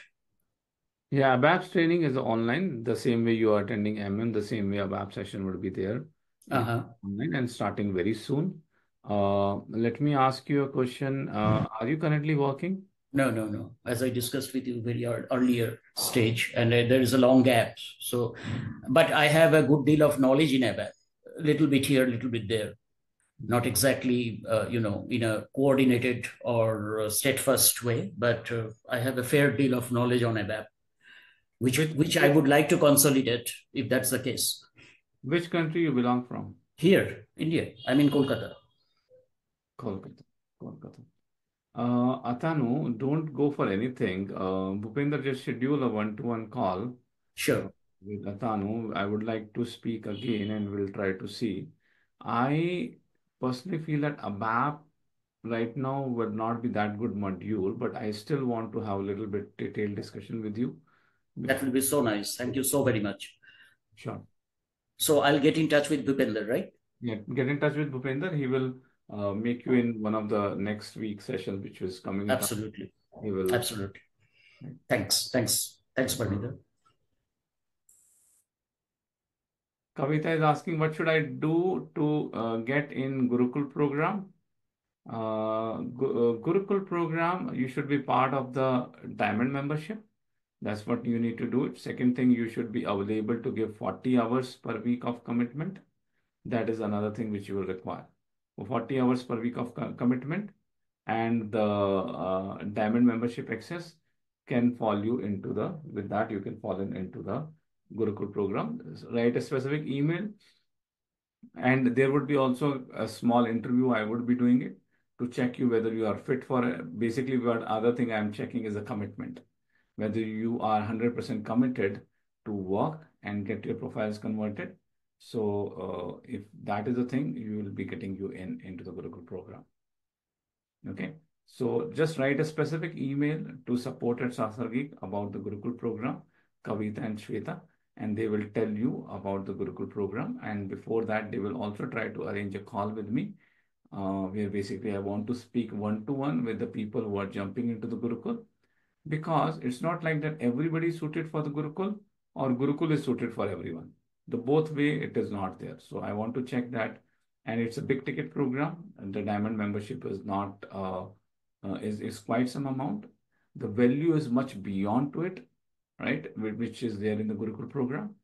Yeah, A B A P training is online, the same way you are attending M M, the same way A B A P session would be there uh-huh. online and starting very soon. Uh, let me ask you a question. Uh, mm-hmm. Are you currently working? No, no, no. As I discussed with you very earlier stage, and uh, there is a long gap. So, but I have a good deal of knowledge in A B A P, a little bit here, a little bit there. Not exactly, uh, you know, in a coordinated or uh, steadfast way, but uh, I have a fair deal of knowledge on A B A P, which which I would like to consolidate if that's the case. Which country you belong from? Here, India. I'm in Kolkata. Kolkata. Kolkata. Uh, Athanu, don't go for anything. Uh, Bhupender, just schedule a one-to-one call. Sure. With Athanu, I would like to speak again and we'll try to see. I personally feel that A B A P right now would not be that good module, but I still want to have a little bit detailed discussion with you. That will be so nice. Thank you so very much. Sure. So I'll get in touch with Bhupender, right? Yeah, get in touch with Bhupender. He will... Uh, make you in one of the next week sessions, which is coming up. Absolutely. Will... Absolutely. Thanks. Thanks. Thanks, Parminder. Kavita is asking, what should I do to uh, get in Gurukul program? Uh, Gu uh, Gurukul program, you should be part of the Diamond membership. That's what you need to do. Second thing, you should be available to give forty hours per week of commitment. That is another thing which you will require. forty hours per week of commitment, and the uh, Diamond membership access can fall you into the, with that you can fall in into the Gurukul program. Write a specific email, and there would be also a small interview. I would be doing it to check you whether you are fit for it. Basically what other thing I'm checking is a commitment, whether you are one hundred percent committed to work and get your profiles converted. So uh, if that is the thing, you will be getting you in into the Gurukul program. Okay. So just write a specific email to support at SastraGeek about the Gurukul program, Kavita and Shweta, and they will tell you about the Gurukul program. And before that, they will also try to arrange a call with me, uh, where basically I want to speak one-to-one with the people who are jumping into the Gurukul, because it's not like that everybody is suited for the Gurukul or Gurukul is suited for everyone. The both way, it is not there. So I want to check that. And it's a big ticket program. And the Diamond membership is not, uh, uh, is, is quite some amount. The value is much beyond to it, right? Which is there in the Gurukul program.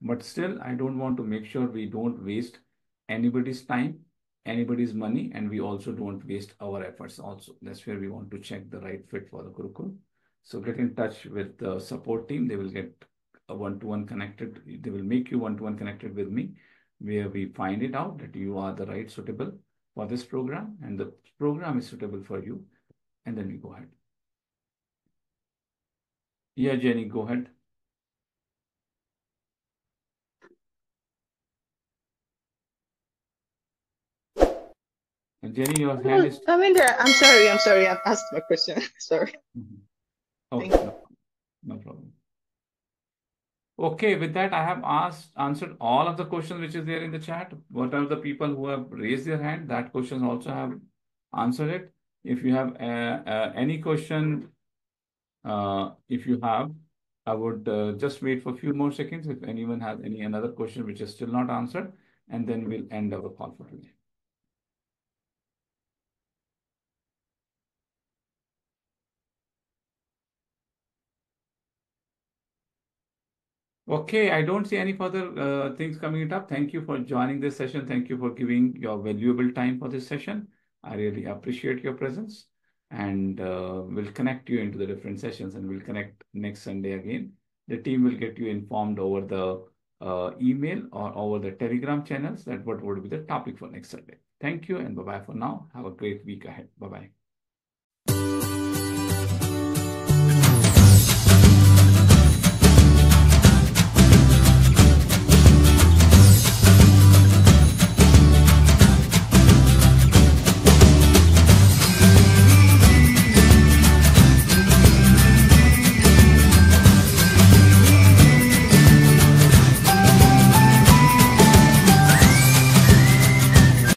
But still, I don't want to make sure we don't waste anybody's time, anybody's money, and we also don't waste our efforts also. That's where we want to check the right fit for the Gurukul. So get in touch with the support team. They will get one-to-one connected, they will make you one-to-one connected with me, where we find it out that you are the right suitable for this program and the program is suitable for you, and then we go ahead. Yeah, Jenny, go ahead. And Jenny, your hand is... I'm in there. I'm sorry, I'm sorry, I've asked my question, sorry. Mm-hmm. Okay, no, no problem. Okay, with that, I have asked, answered all of the questions which is there in the chat. What are the people who have raised their hand? That question also have answer it. If you have uh, uh, any question, uh, if you have, I would uh, just wait for a few more seconds if anyone has any another question which is still not answered, and then we'll end our call for today. Okay, I don't see any further uh, things coming up. Thank you for joining this session. Thank you for giving your valuable time for this session. I really appreciate your presence, and uh, we'll connect you into the different sessions, and we'll connect next Sunday again. The team will get you informed over the uh, email or over the Telegram channels that what would be the topic for next Sunday. Thank you and bye-bye for now. Have a great week ahead. Bye-bye.